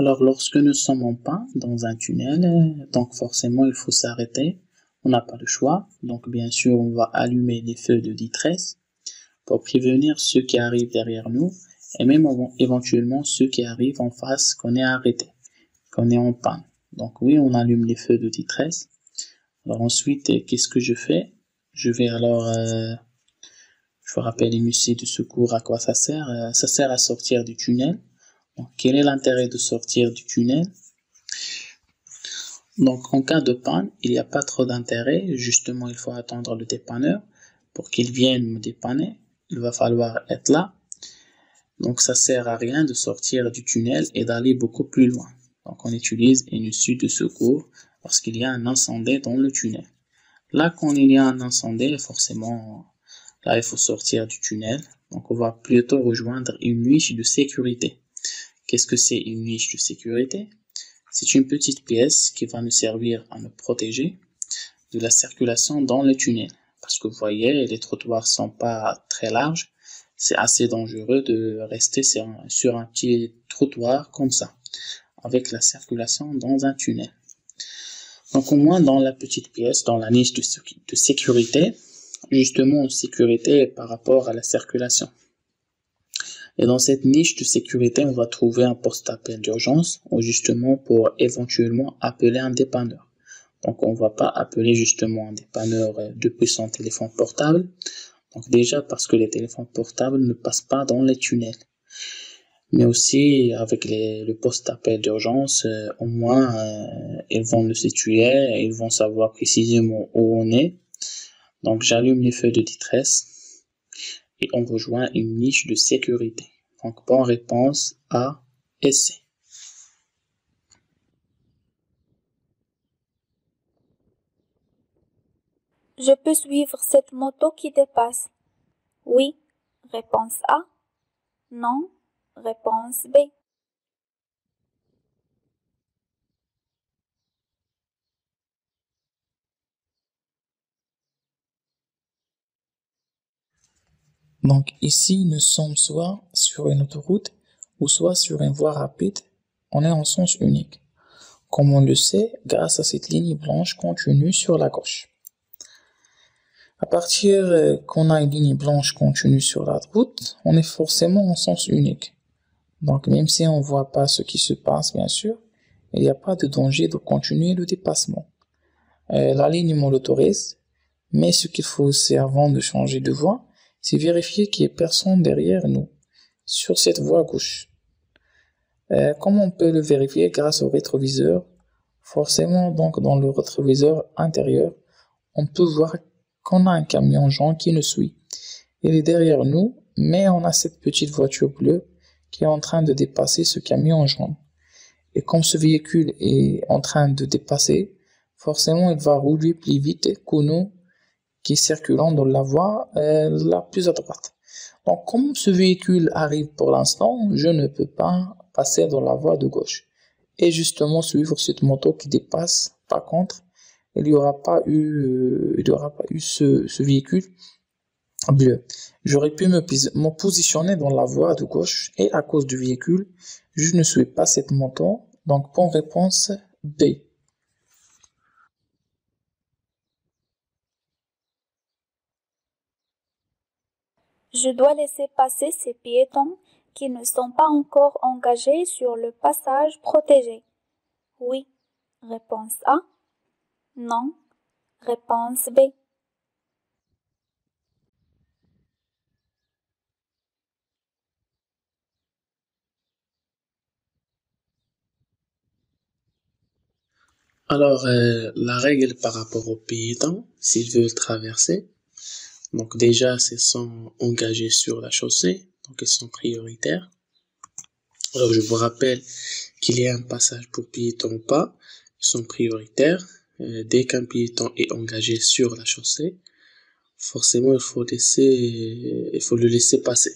Alors, lorsque nous sommes en panne dans un tunnel, donc forcément, il faut s'arrêter. On n'a pas le choix. Donc, bien sûr, on va allumer les feux de détresse pour prévenir ceux qui arrivent derrière nous et même éventuellement ceux qui arrivent en face qu'on est arrêté, qu'on est en panne. Donc, oui, on allume les feux de détresse. Alors, ensuite, qu'est-ce que je fais? Je vais alors... je vous rappelle les musées de secours, à quoi ça sert? Ça sert à sortir du tunnel. Donc, quel est l'intérêt de sortir du tunnel? Donc, en cas de panne, il n'y a pas trop d'intérêt. Justement, il faut attendre le dépanneur pour qu'il vienne me dépanner. Il va falloir être là. Donc, ça ne sert à rien de sortir du tunnel et d'aller beaucoup plus loin. Donc, on utilise une issue de secours lorsqu'il y a un incendie dans le tunnel. Là, quand il y a un incendie, forcément, là, il faut sortir du tunnel. Donc, on va plutôt rejoindre une niche de sécurité. Qu'est-ce que c'est une niche de sécurité? C'est une petite pièce qui va nous servir à nous protéger de la circulation dans le tunnel. Parce que vous voyez, les trottoirs ne sont pas très larges. C'est assez dangereux de rester sur un petit trottoir comme ça, avec la circulation dans un tunnel. Donc au moins dans la petite pièce, dans la niche de sécurité, justement en sécurité par rapport à la circulation. Et dans cette niche de sécurité, on va trouver un poste d'appel d'urgence, justement pour éventuellement appeler un dépanneur. Donc on ne va pas appeler justement un dépanneur depuis son téléphone portable. Donc déjà parce que les téléphones portables ne passent pas dans les tunnels. Mais aussi avec le poste d'appel d'urgence, au moins ils vont le situer, ils vont savoir précisément où on est. Donc j'allume les feux de détresse. Et on rejoint une niche de sécurité. Donc, bonne réponse A et C. Je peux suivre cette moto qui dépasse. Oui, réponse A. Non, réponse B. Donc ici, nous sommes soit sur une autoroute ou soit sur une voie rapide, on est en sens unique. Comme on le sait, grâce à cette ligne blanche continue sur la gauche. À partir qu'on a une ligne blanche continue sur la route, on est forcément en sens unique. Donc même si on ne voit pas ce qui se passe, bien sûr, il n'y a pas de danger de continuer le dépassement. La ligne me l'autorise, mais ce qu'il faut aussi avant de changer de voie, c'est vérifier qu'il n'y ait personne derrière nous, sur cette voie gauche. Comment on peut le vérifier? Grâce au rétroviseur. Forcément, donc dans le rétroviseur intérieur, on peut voir qu'on a un camion jaune qui nous suit. Il est derrière nous, mais on a cette petite voiture bleue qui est en train de dépasser ce camion jaune. Et comme ce véhicule est en train de dépasser, forcément il va rouler plus vite que nous qui circulons dans la voie la plus à droite. Donc comme ce véhicule arrive pour l'instant, je ne peux pas passer dans la voie de gauche et justement suivre cette moto qui dépasse. Par contre, il n'y aura pas eu, ce véhicule bleu. J'aurais pu me positionner dans la voie de gauche et à cause du véhicule, je ne suis pas cette moto. Donc, bonne réponse B. Je dois laisser passer ces piétons qui ne sont pas encore engagés sur le passage protégé. Oui. Réponse A. Non. Réponse B. Alors, la règle par rapport aux piétons, s'ils veulent traverser, donc déjà, c'est sont engagés sur la chaussée, donc ils sont prioritaires. Alors, je vous rappelle qu'il y a un passage pour piétons ou pas, ils sont prioritaires. Dès qu'un piéton est engagé sur la chaussée, forcément, il faut le laisser passer.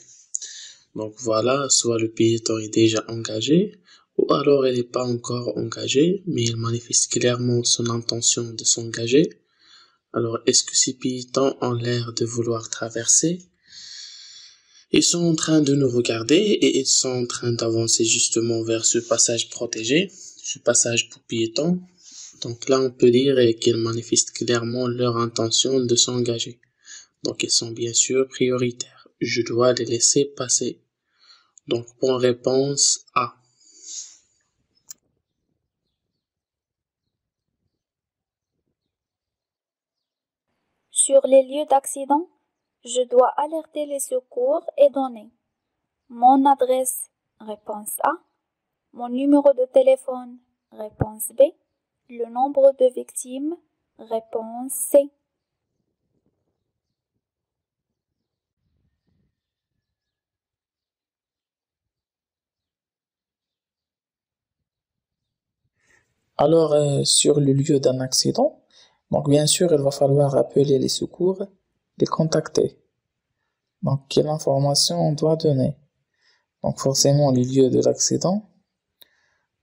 Donc voilà, soit le piéton est déjà engagé, ou alors il n'est pas encore engagé, mais il manifeste clairement son intention de s'engager. Alors, est-ce que ces piétons ont l'air de vouloir traverser? Ils sont en train de nous regarder et ils sont en train d'avancer justement vers ce passage protégé, ce passage pour piétons. Donc là, on peut dire qu'ils manifestent clairement leur intention de s'engager. Donc, ils sont bien sûr prioritaires. Je dois les laisser passer. Donc, bonne réponse A. Sur les lieux d'accident, je dois alerter les secours et donner mon adresse, réponse A, mon numéro de téléphone, réponse B, le nombre de victimes, réponse C. Alors, sur le lieu d'un accident, donc, bien sûr, il va falloir appeler les secours, les contacter. Donc, quelle information on doit donner? Donc, forcément, les lieux de l'accident.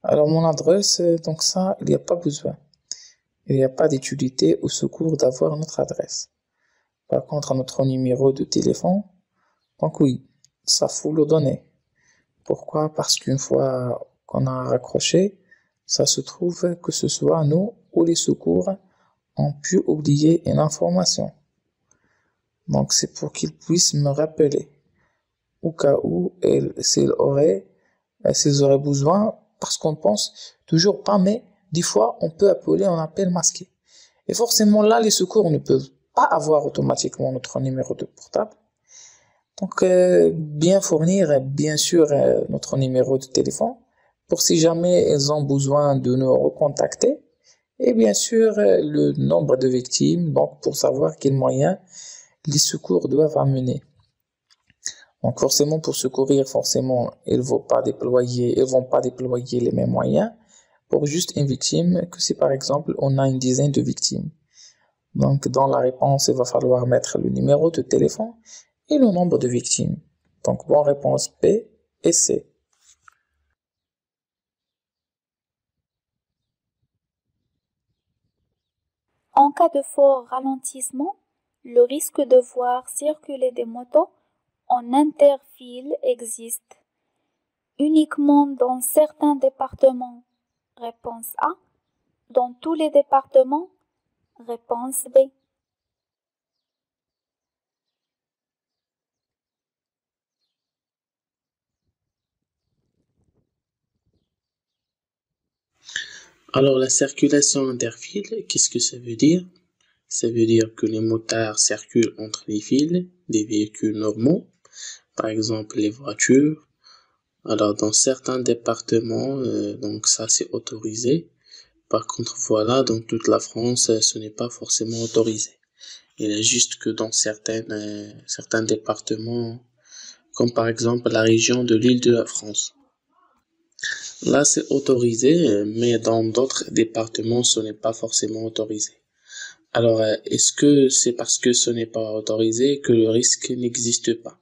Alors, mon adresse, donc ça, il n'y a pas besoin. Il n'y a pas d'utilité au secours d'avoir notre adresse. Par contre, notre numéro de téléphone, donc oui, ça faut le donner. Pourquoi? Parce qu'une fois qu'on a raccroché, ça se trouve que ce soit nous ou les secours ont pu oublier une information. Donc, c'est pour qu'ils puissent me rappeler. Au cas où, s'ils auraient besoin, parce qu'on pense toujours pas, mais des fois, on peut appeler un appel masqué. Et forcément, là, les secours ne peuvent pas avoir automatiquement notre numéro de portable. Donc, bien fournir, bien sûr, notre numéro de téléphone, pour si jamais ils ont besoin de nous recontacter. Et bien sûr, le nombre de victimes, donc pour savoir quels moyens les secours doivent amener. Donc forcément, pour secourir, forcément, ils ne vont pas déployer les mêmes moyens pour juste une victime, que si par exemple, on a une dizaine de victimes. Donc dans la réponse, il va falloir mettre le numéro de téléphone et le nombre de victimes. Donc bonne réponse B et C. En cas de fort ralentissement, le risque de voir circuler des motos en interfile existe uniquement dans certains départements. Réponse A. Dans tous les départements. Réponse B. Alors, la circulation interfile, qu'est-ce que ça veut dire? Ça veut dire que les motards circulent entre les fils des véhicules normaux, par exemple les voitures. Alors, dans certains départements, donc ça c'est autorisé. Par contre, voilà, dans toute la France, ce n'est pas forcément autorisé. Il est juste que dans certains départements, comme par exemple la région de l'Île-de-France. Là, c'est autorisé, mais dans d'autres départements, ce n'est pas forcément autorisé. Alors, est-ce que c'est parce que ce n'est pas autorisé que le risque n'existe pas?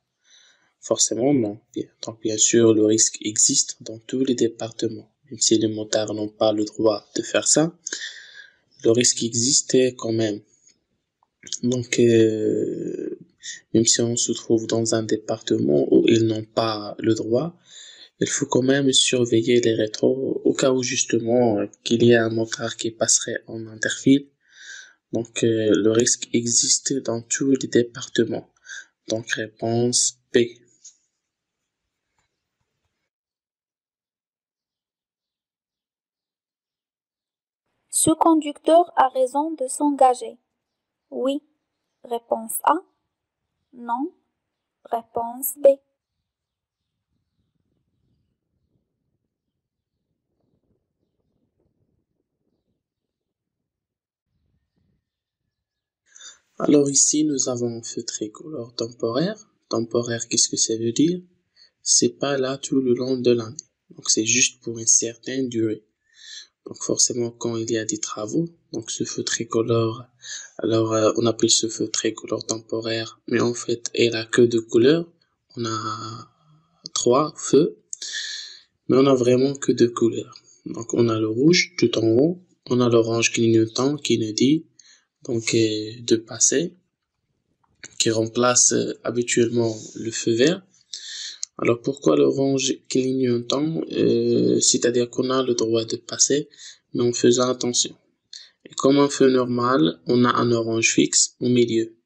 Forcément, non. Donc, bien sûr, le risque existe dans tous les départements. Même si les motards n'ont pas le droit de faire ça, le risque existe quand même. Donc, même si on se trouve dans un département où ils n'ont pas le droit, il faut quand même surveiller les rétros au cas où justement qu'il y ait un motard qui passerait en interfile. Donc le risque existe dans tous les départements. Donc réponse B. Ce conducteur a raison de s'engager. Oui. Réponse A. Non. Réponse B. Alors ici, nous avons un feu tricolore temporaire. Temporaire, qu'est-ce que ça veut dire? C'est pas là tout le long de l'année. Donc c'est juste pour une certaine durée. Donc forcément, quand il y a des travaux, donc ce feu tricolore, alors on appelle ce feu tricolore temporaire, mais en fait, il a que deux couleurs. On a trois feux, mais on a vraiment que deux couleurs. Donc on a le rouge tout en haut, on a l'orange clignotant qui nous dit donc de passer, qui remplace habituellement le feu vert. Alors pourquoi l'orange clignotant? C'est-à-dire qu'on a le droit de passer, mais en faisant attention. Et comme un feu normal, on a un orange fixe au milieu.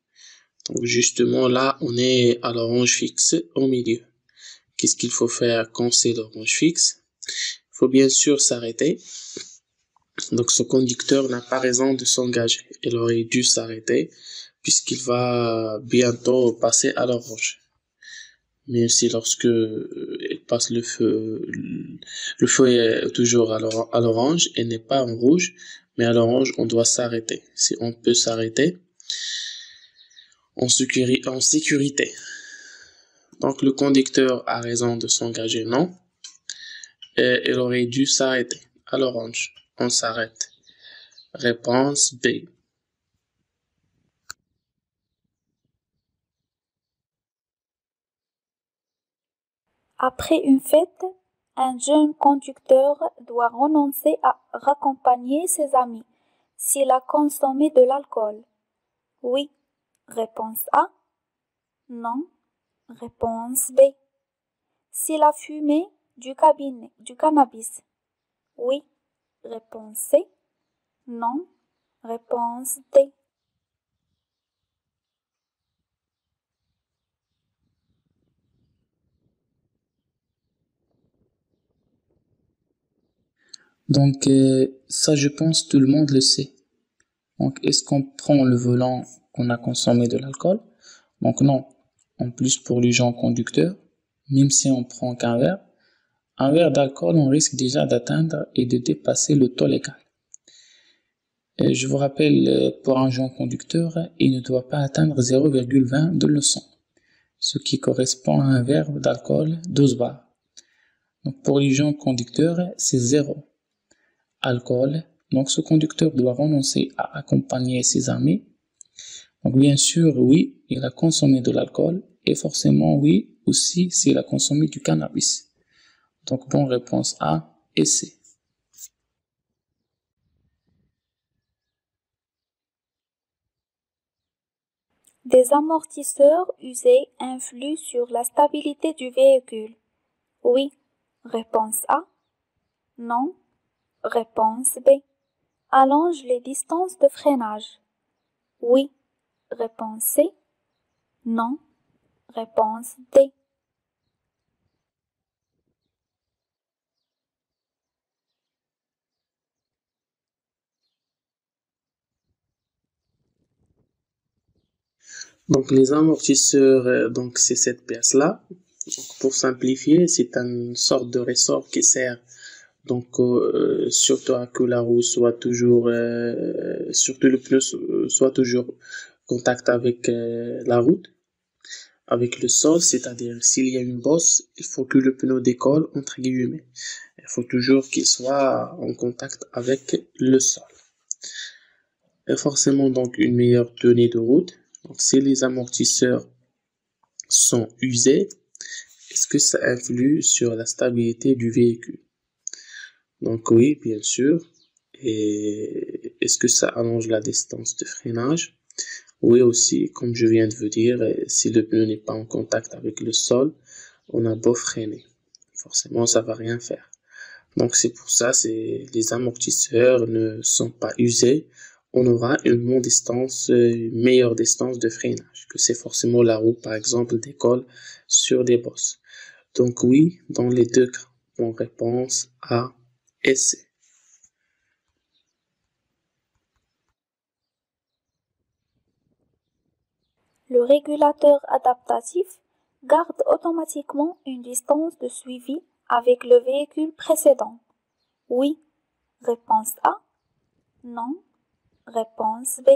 Donc justement là, on est à l'orange fixe au milieu. Qu'est-ce qu'il faut faire quand c'est l'orange fixe? Il faut bien sûr s'arrêter. Donc ce conducteur n'a pas raison de s'engager. Il aurait dû s'arrêter puisqu'il va bientôt passer à l'orange. Même si lorsque il passe le feu est toujours à l'orange et n'est pas en rouge, mais à l'orange on doit s'arrêter. Si on peut s'arrêter en sécurité. Donc le conducteur a raison de s'engager, non, et il aurait dû s'arrêter à l'orange. On s'arrête. Réponse B. Après une fête, un jeune conducteur doit renoncer à raccompagner ses amis s'il a consommé de l'alcool. Oui. Réponse A. Non. Réponse B. S'il a fumé du cannabis. Oui. Réponse C. Non. Réponse D. Donc ça, je pense tout le monde le sait. Donc est-ce qu'on prend le volant qu'on a consommé de l'alcool? Donc non. En plus, pour les gens conducteurs, même si on prend qu'un verre, d'alcool, on risque déjà d'atteindre et de dépasser le taux légal. Et je vous rappelle, pour un jeune conducteur, il ne doit pas atteindre 0,20 de le sang, ce qui correspond à un verre d'alcool 12 bars. Donc pour les jeunes conducteurs, c'est 0 alcool. Donc ce conducteur doit renoncer à accompagner ses amis. Donc bien sûr, oui, il a consommé de l'alcool et forcément, oui, aussi s'il a consommé du cannabis. Donc, bonne réponse A et C. Des amortisseurs usés influent sur la stabilité du véhicule. Oui. Réponse A. Non. Réponse B. Allonge les distances de freinage. Oui. Réponse C. Non. Réponse D. Donc les amortisseurs, donc c'est cette pièce là. Donc, pour simplifier, c'est une sorte de ressort qui sert donc surtout à que la roue soit toujours, surtout le pneu soit toujours en contact avec la route, avec le sol. C'est-à-dire s'il y a une bosse, il faut que le pneu décolle entre guillemets. Il faut toujours qu'il soit en contact avec le sol. Et forcément donc une meilleure tenue de route. Donc si les amortisseurs sont usés, est-ce que ça influe sur la stabilité du véhicule? Donc oui, bien sûr. Et est-ce que ça allonge la distance de freinage? Oui aussi, comme je viens de vous dire, si le pneu n'est pas en contact avec le sol, on a beau freiner, forcément ça va rien faire. Donc c'est pour ça, les amortisseurs ne sont pas usés, on aura une meilleure distance de freinage, que c'est forcément la roue par exemple décolle sur des bosses. Donc oui, dans les deux cas, on réponse A et C. Le régulateur adaptatif garde automatiquement une distance de suivi avec le véhicule précédent. Oui, réponse A. Non, réponse B.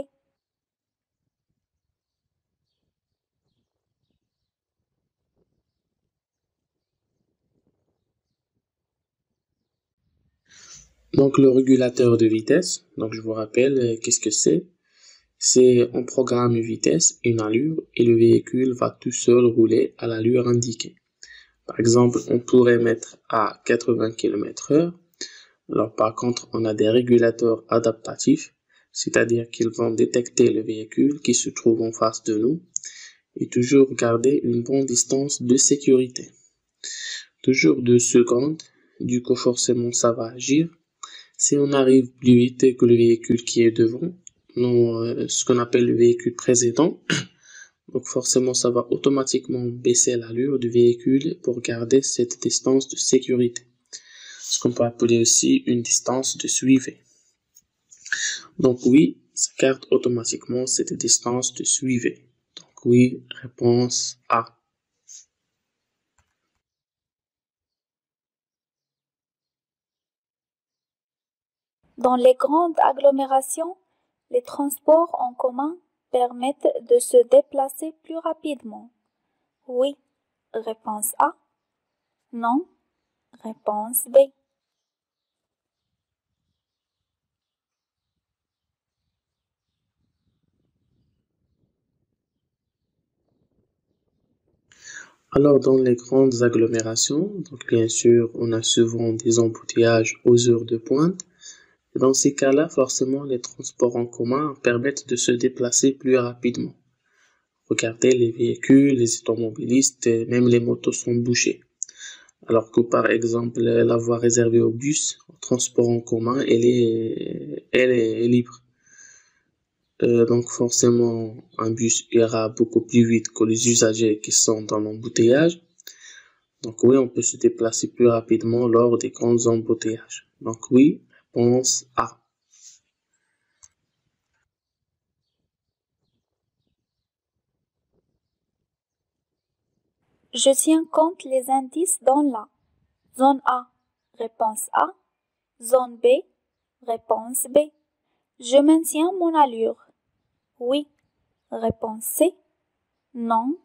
Donc le régulateur de vitesse, donc je vous rappelle qu'est-ce que c'est. C'est on programme une vitesse, une allure et le véhicule va tout seul rouler à l'allure indiquée. Par exemple, on pourrait mettre à 80 km/h. Alors par contre, on a des régulateurs adaptatifs, c'est-à-dire qu'ils vont détecter le véhicule qui se trouve en face de nous et toujours garder une bonne distance de sécurité. Toujours 2 secondes. Du coup, forcément, ça va agir. Si on arrive plus vite que le véhicule qui est devant, ce qu'on appelle le véhicule précédent, donc forcément, ça va automatiquement baisser l'allure du véhicule pour garder cette distance de sécurité. Ce qu'on peut appeler aussi une distance de suivi. Donc oui, ça garde automatiquement cette distance de suivi. Donc oui, réponse A. Dans les grandes agglomérations, les transports en commun permettent de se déplacer plus rapidement. Oui, réponse A. Non, réponse B. Alors dans les grandes agglomérations, donc bien sûr, on a souvent des embouteillages aux heures de pointe. Dans ces cas-là, forcément, les transports en commun permettent de se déplacer plus rapidement. Regardez, les véhicules, les automobilistes, même les motos sont bouchés. Alors que par exemple, la voie réservée aux bus, aux transports en commun, elle est libre. Donc forcément, un bus ira beaucoup plus vite que les usagers qui sont dans l'embouteillage. Donc oui, on peut se déplacer plus rapidement lors des grands embouteillages. Donc oui. A. Je tiens compte les indices dans la zone A, réponse A, zone B, réponse B. Je maintiens mon allure. Oui, réponse C, non,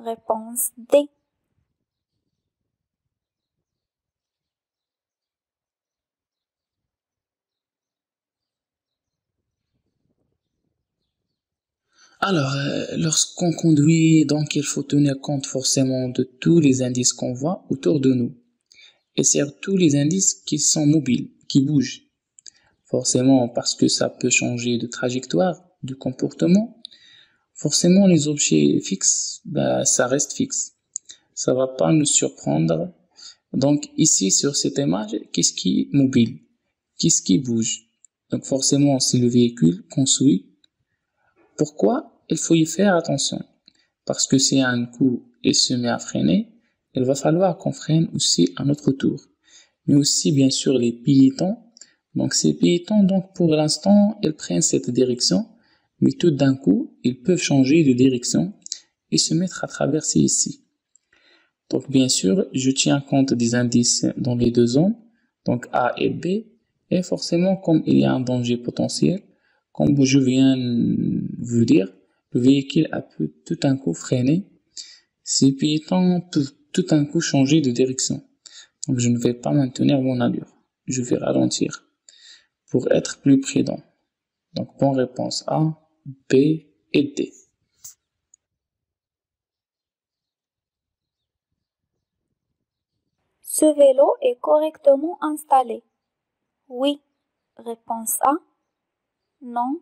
réponse D. Alors, lorsqu'on conduit, donc il faut tenir compte forcément de tous les indices qu'on voit autour de nous. Et surtout les indices qui sont mobiles, qui bougent. Forcément, parce que ça peut changer de trajectoire, de comportement. Forcément, les objets fixes, ça reste fixe. Ça va pas nous surprendre. Donc ici, sur cette image, qu'est-ce qui est mobile? Qu'est-ce qui bouge? Donc forcément, c'est le véhicule qu'on suit. Pourquoi? Il faut y faire attention. Parce que si un coup il se met à freiner, il va falloir qu'on freine aussi à notre tour. Mais aussi bien sûr les piétons. Donc ces piétons, donc pour l'instant, ils prennent cette direction, mais tout d'un coup, ils peuvent changer de direction et se mettre à traverser ici. Donc bien sûr, je tiens compte des indices dans les deux zones, donc A et B, et forcément comme il y a un danger potentiel, comme je viens de vous dire, le véhicule a pu tout un coup freiner, ces piétons peuvent tout un coup changer de direction. Donc je ne vais pas maintenir mon allure, je vais ralentir pour être plus prudent. Donc bonne réponse A, B et D. Ce vélo est correctement installé. Oui, réponse A. Non,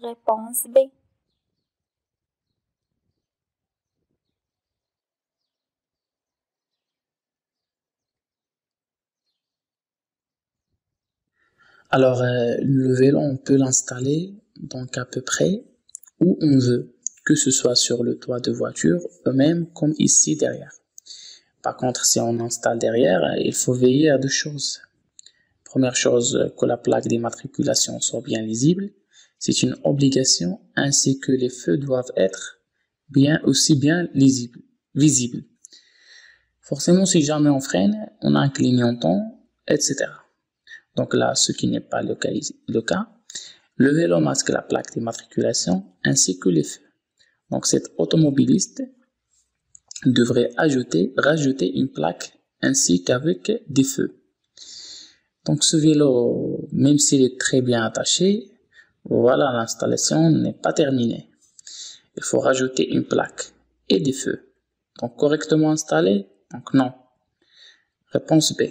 réponse B. Alors, le vélo, on peut l'installer donc à peu près où on veut, que ce soit sur le toit de voiture ou même comme ici derrière. Par contre, si on installe derrière, il faut veiller à deux choses. Première chose, que la plaque d'immatriculation soit bien lisible. C'est une obligation, ainsi que les feux doivent être aussi bien visibles. Forcément, si jamais on freine, on a un clignotant, etc. Donc là, ce qui n'est pas le cas, le vélo masque la plaque d'immatriculation ainsi que les feux. Donc cet automobiliste devrait rajouter une plaque ainsi qu'avec des feux. Donc ce vélo, même s'il est très bien attaché, voilà, l'installation n'est pas terminée. Il faut rajouter une plaque et des feux. Donc correctement installé, donc non. Réponse B.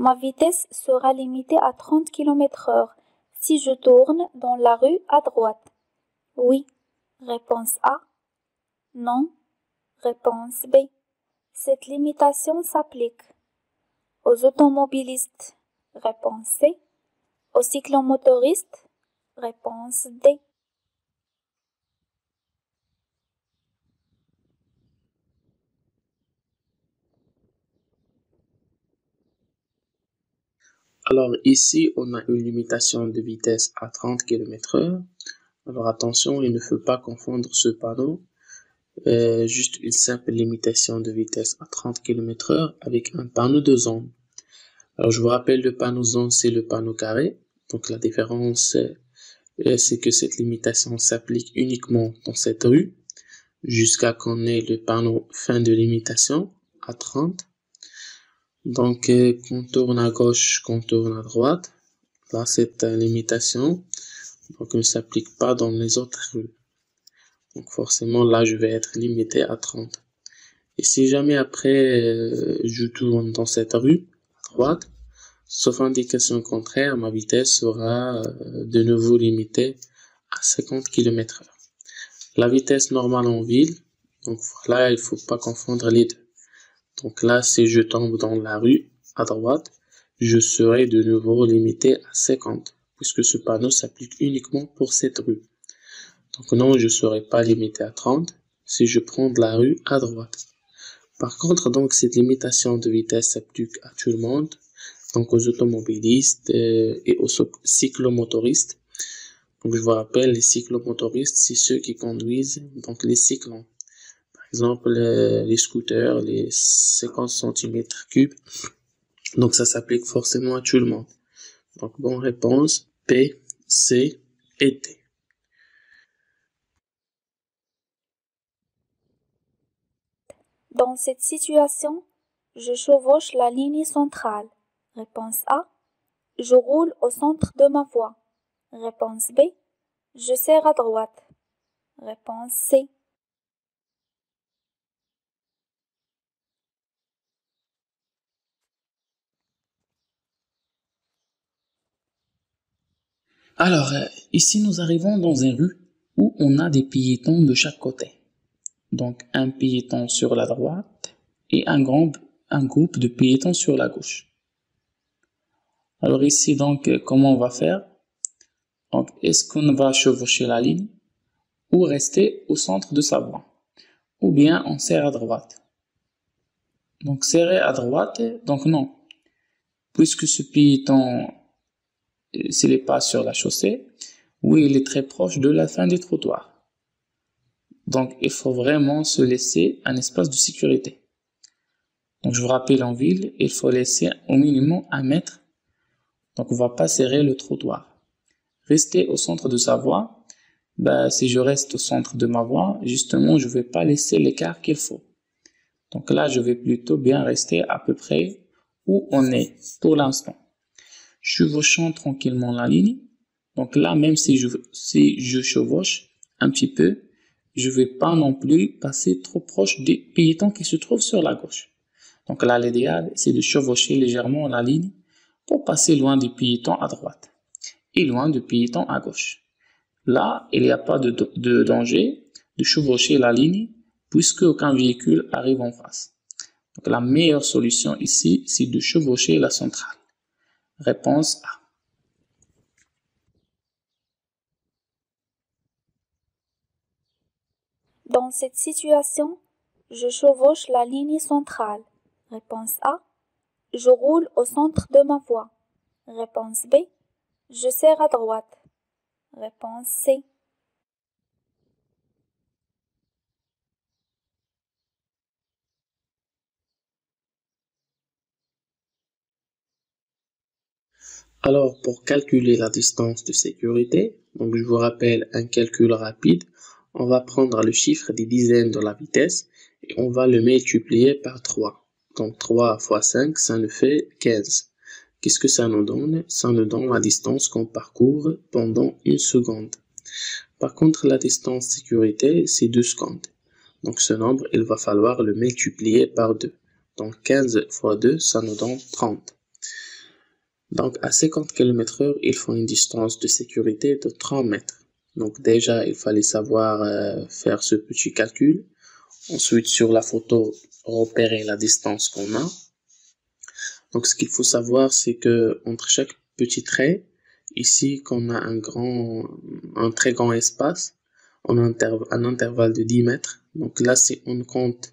Ma vitesse sera limitée à 30 km/h. Si je tourne dans la rue à droite. Oui, réponse A. Non, réponse B. Cette limitation s'applique aux automobilistes, réponse C. Aux cyclomoteuristes, réponse D. Alors ici, on a une limitation de vitesse à 30 km/h. Alors attention, il ne faut pas confondre ce panneau. Juste une simple limitation de vitesse à 30 km/h avec un panneau de zone. Alors je vous rappelle, le panneau zone, c'est le panneau carré. Donc la différence, c'est que cette limitation s'applique uniquement dans cette rue jusqu'à qu'on ait le panneau fin de limitation à 30. Donc, qu'on tourne à gauche, qu'on tourne à droite. Là, c'est une limitation. Donc, elle ne s'applique pas dans les autres rues. Donc, forcément, là, je vais être limité à 30. Et si jamais après, je tourne dans cette rue, à droite, sauf indication contraire, ma vitesse sera de nouveau limitée à 50 km/h. La vitesse normale en ville, donc voilà, il ne faut pas confondre les deux. Donc là, si je tombe dans la rue à droite, je serai de nouveau limité à 50, puisque ce panneau s'applique uniquement pour cette rue. Donc non, je ne serai pas limité à 30 si je prends de la rue à droite. Par contre, donc cette limitation de vitesse s'applique à tout le monde, donc aux automobilistes et aux cyclomoteuristes. Donc je vous rappelle, les cyclomoteuristes, c'est ceux qui conduisent donc les cyclons. Par exemple, les scooters, les 50 cm3. Donc, ça s'applique forcément à tout le monde. Donc, bonne réponse, P, C et D. Dans cette situation, je chevauche la ligne centrale. Réponse A, je roule au centre de ma voie. Réponse B, je serre à droite. Réponse C. Alors, ici nous arrivons dans une rue où on a des piétons de chaque côté. Donc un piéton sur la droite et un groupe de piétons sur la gauche. Alors ici donc, comment on va faire? Donc, est-ce qu'on va chevaucher la ligne ou rester au centre de sa voie? Ou bien on serre à droite? Donc serrer à droite, donc non. puisque ce piéton s'il passe sur la chaussée, oui, il est très proche de la fin du trottoir. Donc, il faut vraiment se laisser un espace de sécurité. Donc, je vous rappelle, en ville, il faut laisser au minimum 1 mètre. Donc, on ne va pas serrer le trottoir. Rester au centre de sa voie, si je reste au centre de ma voie, justement, je ne vais pas laisser l'écart qu'il faut. Donc là, je vais plutôt bien rester à peu près où on est pour l'instant. Je chevauche tranquillement la ligne. Donc là, même si je chevauche un petit peu, je ne vais pas non plus passer trop proche des piétons qui se trouvent sur la gauche. Donc là, l'idéal, c'est de chevaucher légèrement la ligne pour passer loin du piéton à droite et loin du piéton à gauche. Là, il n'y a pas de danger de chevaucher la ligne puisque aucun véhicule arrive en face. Donc la meilleure solution ici, c'est de chevaucher la centrale. Réponse A. Dans cette situation, je chevauche la ligne centrale. Réponse A. Je roule au centre de ma voie. Réponse B. Je serre à droite. Réponse C. Alors, pour calculer la distance de sécurité, donc je vous rappelle un calcul rapide. On va prendre le chiffre des dizaines de la vitesse et on va le multiplier par 3. Donc 3 fois 5, ça nous fait 15. Qu'est-ce que ça nous donne? Ça nous donne la distance qu'on parcourt pendant 1 seconde. Par contre, la distance sécurité, c'est 2 secondes. Donc ce nombre, il va falloir le multiplier par 2. Donc 15 fois 2, ça nous donne 30. Donc à 50 km/h, il faut une distance de sécurité de 30 mètres. Donc déjà, il fallait savoir faire ce petit calcul. Ensuite, sur la photo, repérer la distance qu'on a. Donc ce qu'il faut savoir, c'est que entre chaque petit trait, ici qu'on a un très grand espace, on a un intervalle de 10 mètres. Donc là, si on compte,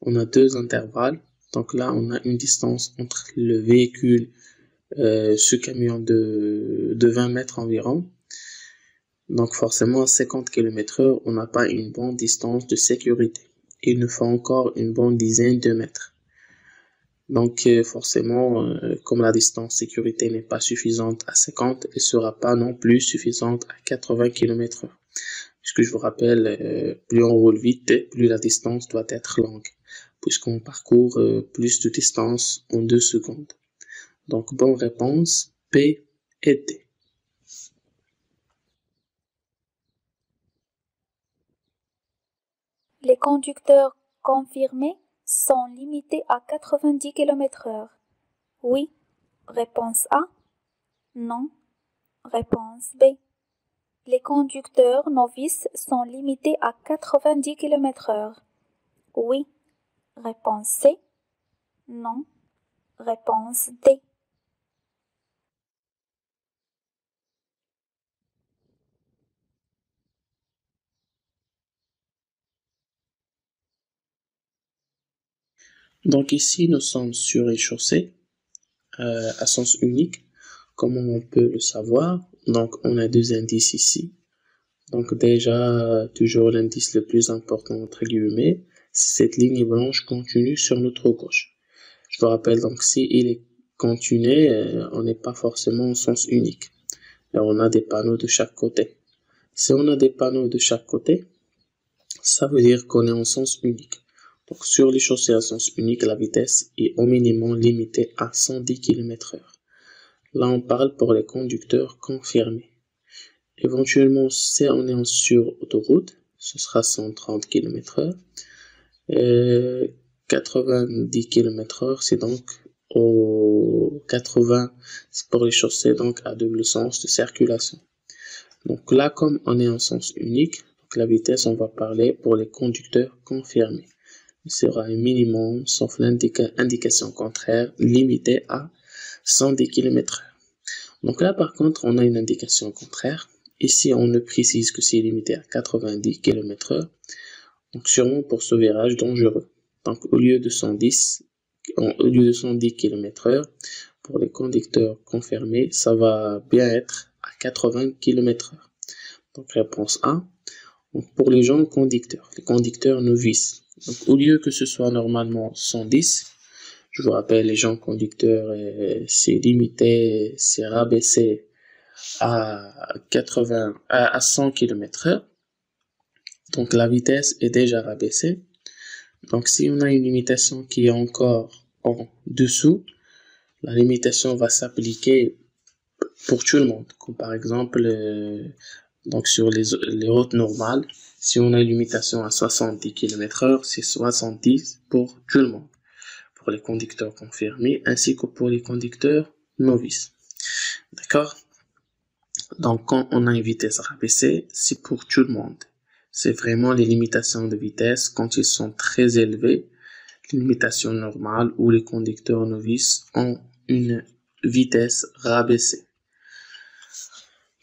on a 2 intervalles. Donc là, on a une distance entre le véhicule, ce camion de 20 mètres environ. Donc forcément, à 50 km/h, on n'a pas une bonne distance de sécurité. Il nous faut encore une bonne dizaine de mètres. Donc forcément, comme la distance sécurité n'est pas suffisante à 50, elle ne sera pas non plus suffisante à 80 km/h. Puisque je vous rappelle, plus on roule vite, plus la distance doit être longue. Puisqu'on parcourt plus de distance en 2 secondes. Donc bonne réponse, P et D. Les conducteurs confirmés sont limités à 90 km/h. Oui. Réponse A. Non. Réponse B. Les conducteurs novices sont limités à 90 km/h. Oui. Réponse C. Non. Réponse D. Donc ici, nous sommes sur une chaussée à sens unique, comme on peut le savoir. Donc on a 2 indices ici. Donc déjà, toujours l'indice le plus important entre guillemets, cette ligne blanche continue sur notre gauche. Je vous rappelle, donc si il est continu, on n'est pas forcément en sens unique. Là, on a des panneaux de chaque côté. Si on a des panneaux de chaque côté, ça veut dire qu'on est en sens unique. Donc, sur les chaussées à sens unique, la vitesse est au minimum limitée à 110 km/h. Là, on parle pour les conducteurs confirmés. Éventuellement, si on est sur autoroute, ce sera 130 km/h. 90 km/h, c'est donc au 80, c'est pour les chaussées donc à double sens de circulation. Donc là, comme on est en sens unique, donc la vitesse, on va parler pour les conducteurs confirmés. Il sera un minimum, sauf l'indication contraire, limité à 110 km/h. Donc là, par contre, on a une indication contraire. Ici, on ne précise que c'est limité à 90 km/h. Donc sûrement pour ce virage dangereux. Donc au lieu de 110 au lieu de 110 km/h. Pour les conducteurs confirmés, ça va bien être à 80 km/h. Donc réponse A. Donc, pour les jeunes conducteurs, les conducteurs novices. Donc, au lieu que ce soit normalement 110, je vous rappelle, les jeunes conducteurs, c'est limité, c'est rabaissé à 100 km/h. Donc la vitesse est déjà rabaissée. Donc si on a une limitation qui est encore en dessous, la limitation va s'appliquer pour tout le monde. Comme par exemple, donc sur les routes normales, si on a une limitation à 70 km/h, c'est 70 pour tout le monde, pour les conducteurs confirmés ainsi que pour les conducteurs novices. D'accord? Donc quand on a une vitesse rabaissée, c'est pour tout le monde. C'est vraiment les limitations de vitesse quand ils sont très élevés, les limitations normales où les conducteurs novices ont une vitesse rabaissée.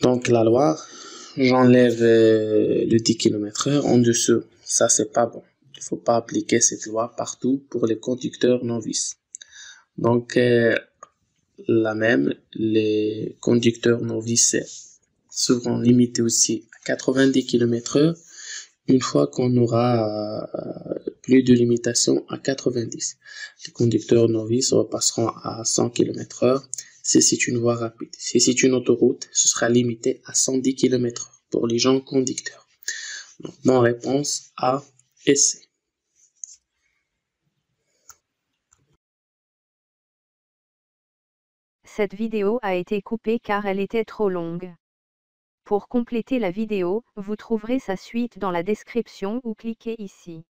Donc la loi, j'enlève le 10 km/h en dessous. Ça, c'est pas bon. Il faut pas appliquer cette loi partout pour les conducteurs novices. Donc la même, les conducteurs novices seront limités aussi à 90 km/h. Une fois qu'on aura plus de limitation à 90, les conducteurs novices repasseront à 100 km/h si c'est une voie rapide. Si c'est une autoroute, ce sera limité à 110 km/h pour les gens conducteurs. Donc, mon réponse A et C. Cette vidéo a été coupée car elle était trop longue. Pour compléter la vidéo, vous trouverez sa suite dans la description ou cliquez ici.